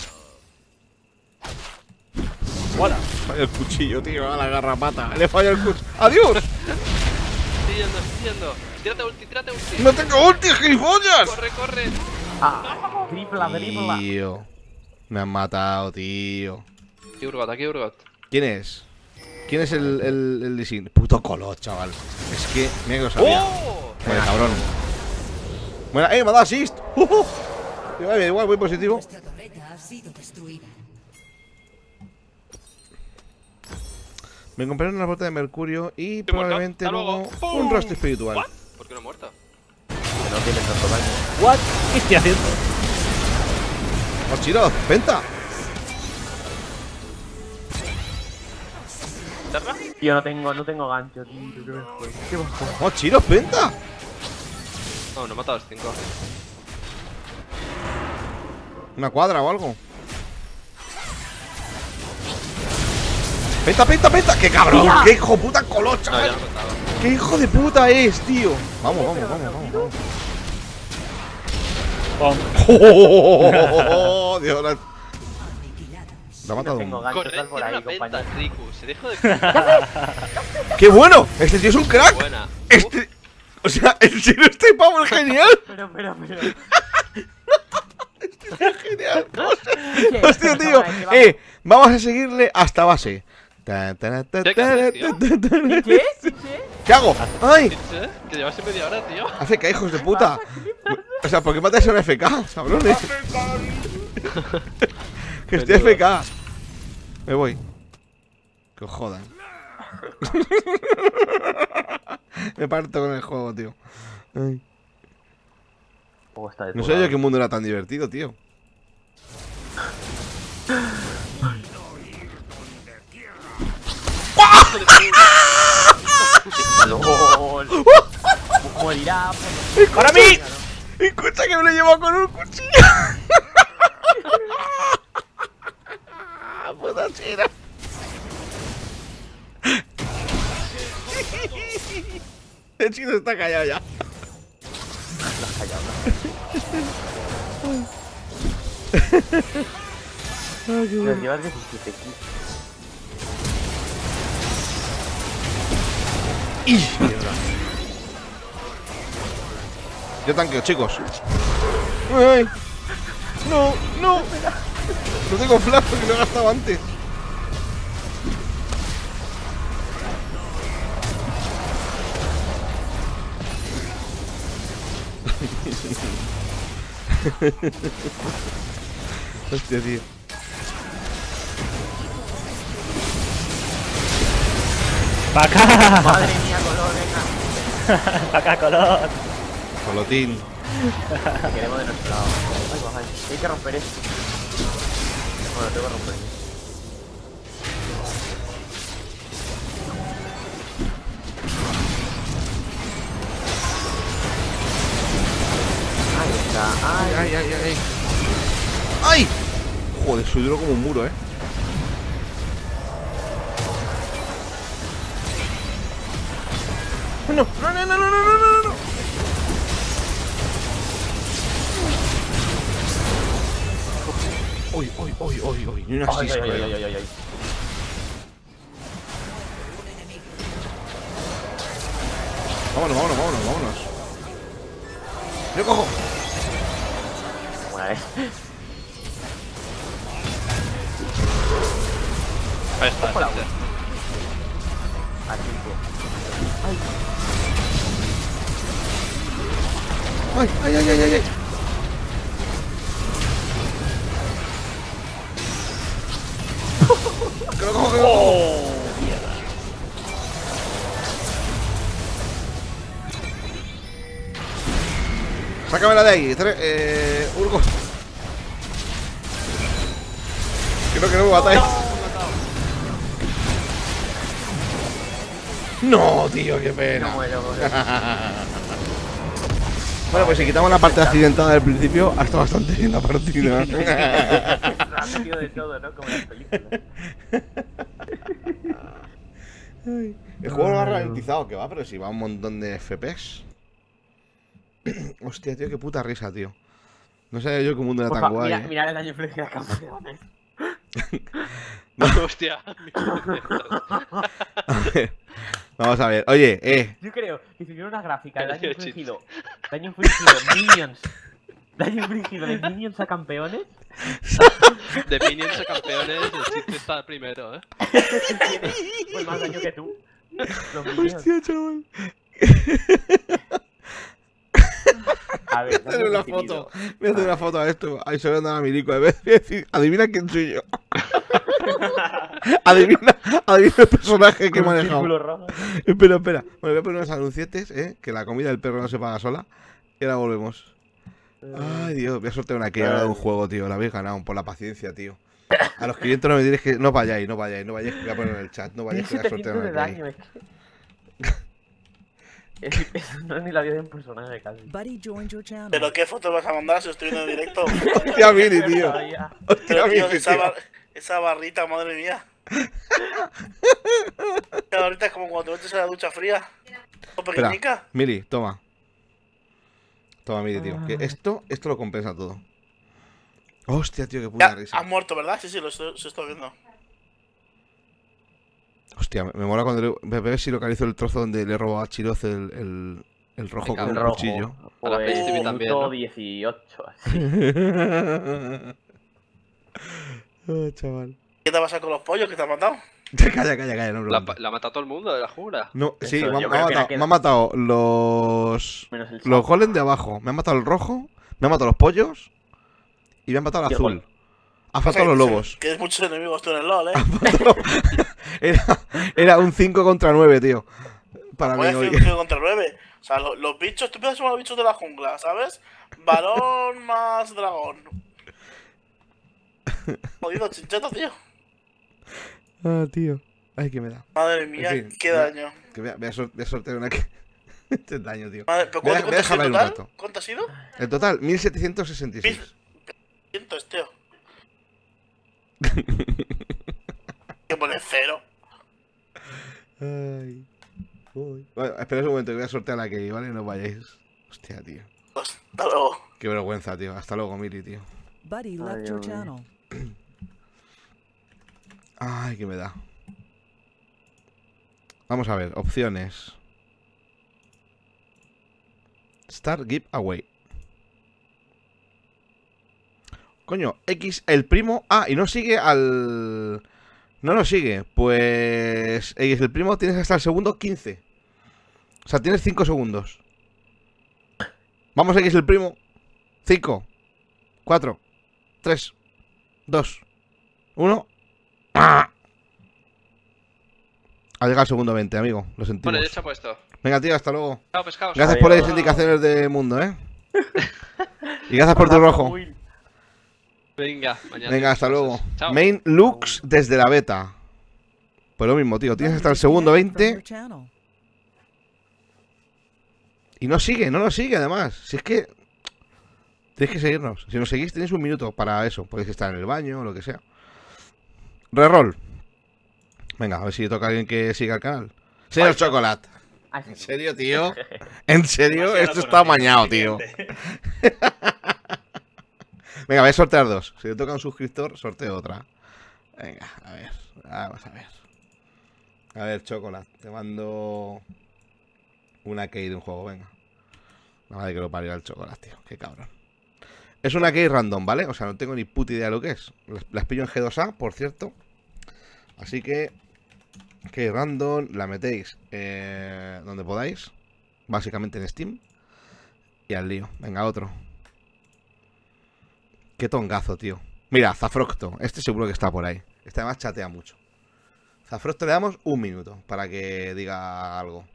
¡Hola! Falla el cuchillo, tío, a la garrapata. Le falla el cuchillo. ¡Adiós! Estoy yendo, estoy yendo. Tírate ulti, tírate ulti. ¡No tengo ulti, gilipollas! Corre, corre. Tripla, tripla. Tío. Me han matado, tío. Aquí Urgot, aquí Urgot. ¿Quién es? ¿Quién es el Lee Sin? Puto colot, chaval. Es que, mira que lo sabía. Bueno, cabrón. Bueno, me ha dado assist. Igual, voy positivo. Nuestra torreta ha sido destruida. Me compraron una bota de mercurio y estoy probablemente luego un rostro espiritual. ¿What? ¿Por qué no he muerto? Porque no tiene tanto daño. ¿What? ¿Qué estoy haciendo? ¡Mochilos! ¡Venta! Tío, no tengo gancho, tío. ¿Qué bajo? ¡Mochilos! ¡Venta! No, no he matado a los 5. ¿Una cuadra o algo? ¡Penta, penta, penta! ¡Qué cabrón! ¡Qué hijo de puta colocha! No, ¡qué hijo de puta es, tío! Vamos, vamos, vamos, vamos. ¡Oh! Dios, Lo ha matado uno. Correcto, por ahí, compañero. Se dejó de... ¡Qué bueno! Este tío es un crack. Este... O sea, el chino este pavo es genial. Pero. Este tío es genial. Hostia, tío. Vamos a seguirle hasta base. ¿Qué es? ¿Qué hago? ¡Ay! Que llevas media hora, tío. Hace que hijos de puta. O sea, ¿por qué matáis a un FK, sabrones? Que estoy FK. Me voy. Que os jodan. Me parto con el juego, tío. Ay. No sé yo qué mundo era tan divertido, tío. ¡Lol! Morirá. ¡Para mí! Escucha que me lo llevo con un cuchillo. Puta chera. El chico está callado ya. Lo has callado, ¿no? Ay, qué bueno. Pero llevas de yo tanqueo, chicos. Ay. No, no. No tengo flash porque lo he gastado antes. Hostia, tío. ¡Pa' acá! Madre mía, color, venga. ¡Pa' acá, color! Colotín. Te queremos de nuestro lado. Ay, hay que romper esto. Bueno, tengo que romper. Ahí está. Ay, ay, ay, ay. ¡Ay! Joder, soy duro como un muro, eh. No, no, no, no, no, no, no, no. Uy, uy, uy, uy, uy. Ni una asista. Vámonos, vámonos, vámonos, vámonos. Yo cojo. Una vez. Ahí está. Aquí, ay. ¡Ay, ay, ay, ay, ay! ¡Que lo cojo, que lo cojo! ¡Oh, mierda! ¡Sácamela de ahí! ¡Urgo! Creo que no me matáis. ¡No, tío! ¡Qué pena! No muero, Bueno, pues si quitamos la parte accidentada del principio, ha estado bastante bien la partida. Ha metido de todo, ¿no? Como en las películas. El juego lo ha ralentizado, que va, pero si va un montón de FPS. Hostia, tío, qué puta risa, tío. No sabía yo que mundo era tan guay. Mira, mirad el daño infligido a campeones. No, hostia. Vamos a ver, oye, Yo creo que si hubiera una gráfica, daño infligido, minions. Daño infligido de minions a campeones. De minions a campeones, el chiste está primero, Pues más daño que tú. Hostia, chaval. A ver, voy a hacer una foto. Voy a hacer una foto a esto. Ahí se ve andar a Milico. Voy a decir, adivina quién soy yo. Adivina el personaje que he manejado. Espera, espera. Bueno, voy a poner unos anuncietes, que la comida del perro no se paga sola. Y ahora volvemos. Ay, Dios, voy a sortear una que ahora de un juego, tío. La habéis ganado por la paciencia, tío. A los 500 no me diréis que... No vayáis, no vayáis, no vayáis, que voy a poner en el chat. No vayáis, que voy a sortear una que... No es ni la vida de un personaje casi. ¿Pero qué foto vas a mandar si estoy en directo? Hostia, Miri, tío. Hostia, Miri, tío. Esa barrita, madre mía. Esa barrita es como cuando te metes en la ducha fría. ¿O pequeñica? Espera, Miri, toma. Toma, Miri, tío. Que esto lo compensa todo. Hostia, tío, qué puta risa. Has muerto, ¿verdad? Sí, sí, lo estoy viendo. Hostia, me mola cuando le... Ve si localizo el trozo donde le robó a Chiroz el rojo con el rojo. Cuchillo. A la PSTV también, ¿no? 18, así. Oh, chaval. ¿Qué te ha pasado con los pollos que te han matado? Calla, no me pregunto. ¿La ha matado todo el mundo de la jura? No, sí, eso, me ha matado los golems de abajo. Me ha matado el rojo, me ha matado los pollos y me ha matado el azul. Ha faltado los lobos. Que es muchos enemigos tú en el LOL, Era un 5 contra 9, tío. Para mí hoy. Un 5 contra 9. O sea, los bichos, tú piensas son los bichos de la jungla, ¿sabes? Varón más dragón. Jodido chincheto, tío. Ah, tío. Ay, que me da. Madre mía, en fin, qué daño. Que voy a sortear una que... Este es daño, tío. Madre, ¿pero cuánto ha sido el total? ¿Cuánto ha sido? El total, 1766. 1700, tío. Que pone cero. Ay. Uy. Bueno, esperad un momento que voy a sortear la que, ¿vale? No os vayáis. Hostia, tío. Hasta luego. Qué vergüenza, tío. Hasta luego, Miri, tío. Buddy, left your channel. Ay, que me da. Vamos a ver, opciones. Start giveaway. Coño, X el primo. Ah, y no sigue al... No nos sigue. Pues... X el primo tienes hasta el segundo 15. O sea, tienes 5 segundos. Vamos, X el primo. 5. 4. 3. 2. 1. ¡Ah! Ha llegado el segundo 20, amigo. Lo sentimos. Bueno, ya se ha puesto. Venga, tío, hasta luego. Chao, pescados. Gracias por las indicaciones de mundo, ¿eh? Y gracias por tu rojo. Venga, mañana. Venga, hasta luego. Chao. Main Lux desde la beta. Pues lo mismo, tío. Tienes hasta el segundo 20. Y no sigue, no lo sigue, además. Si es que... Tienes que seguirnos. Si nos seguís, tenéis un minuto para eso. Podéis estar en el baño o lo que sea. Reroll. Venga, a ver si toca a alguien que siga el canal. Señor Chocolate. ¿En serio, tío? ¿En serio? Esto está mañado, tío. Venga, voy a sortear dos. Si le toca a un suscriptor, sorteo otra. Venga, a ver. Vamos a ver. A ver, Chocolate. Te mando una key de un juego, venga. La madre que lo parió al Chocolate, tío. Qué cabrón. Es una key random, ¿vale? O sea, no tengo ni puta idea de lo que es. Las pillo en G2A, por cierto. Así que... Key random, la metéis donde podáis. Básicamente en Steam. Y al lío. Venga, otro. Qué tongazo, tío. Mira, Zafrocto. Este seguro que está por ahí. Este además chatea mucho. Zafrocto le damos un minuto para que diga algo.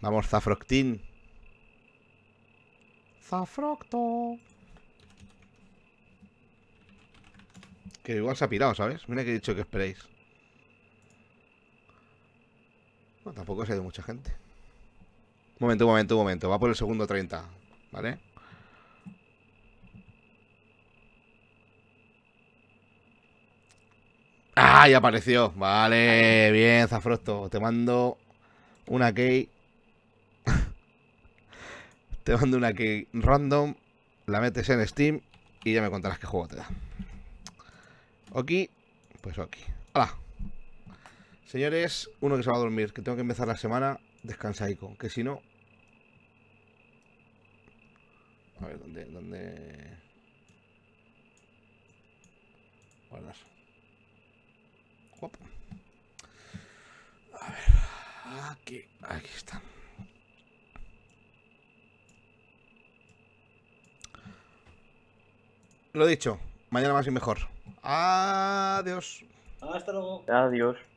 Vamos, Zafroctín. Zafrocto. Que igual se ha pirado, ¿sabes? Mira que he dicho que esperéis. No, tampoco se ha ido mucha gente. Un momento. Va por el segundo 30. ¿Vale? ¡Ah! Ya apareció. Vale, bien, Zafrosto. Te mando una key. Te mando una key random. La metes en Steam y ya me contarás qué juego te da. Ok. Pues ok. ¡Hala! Señores, uno que se va a dormir. Que tengo que empezar la semana descansaico. Que si no... A ver, ¿dónde? Guardas. Guapo. A ver. Aquí está. Lo dicho. Mañana más y mejor. Adiós. Hasta luego. Adiós.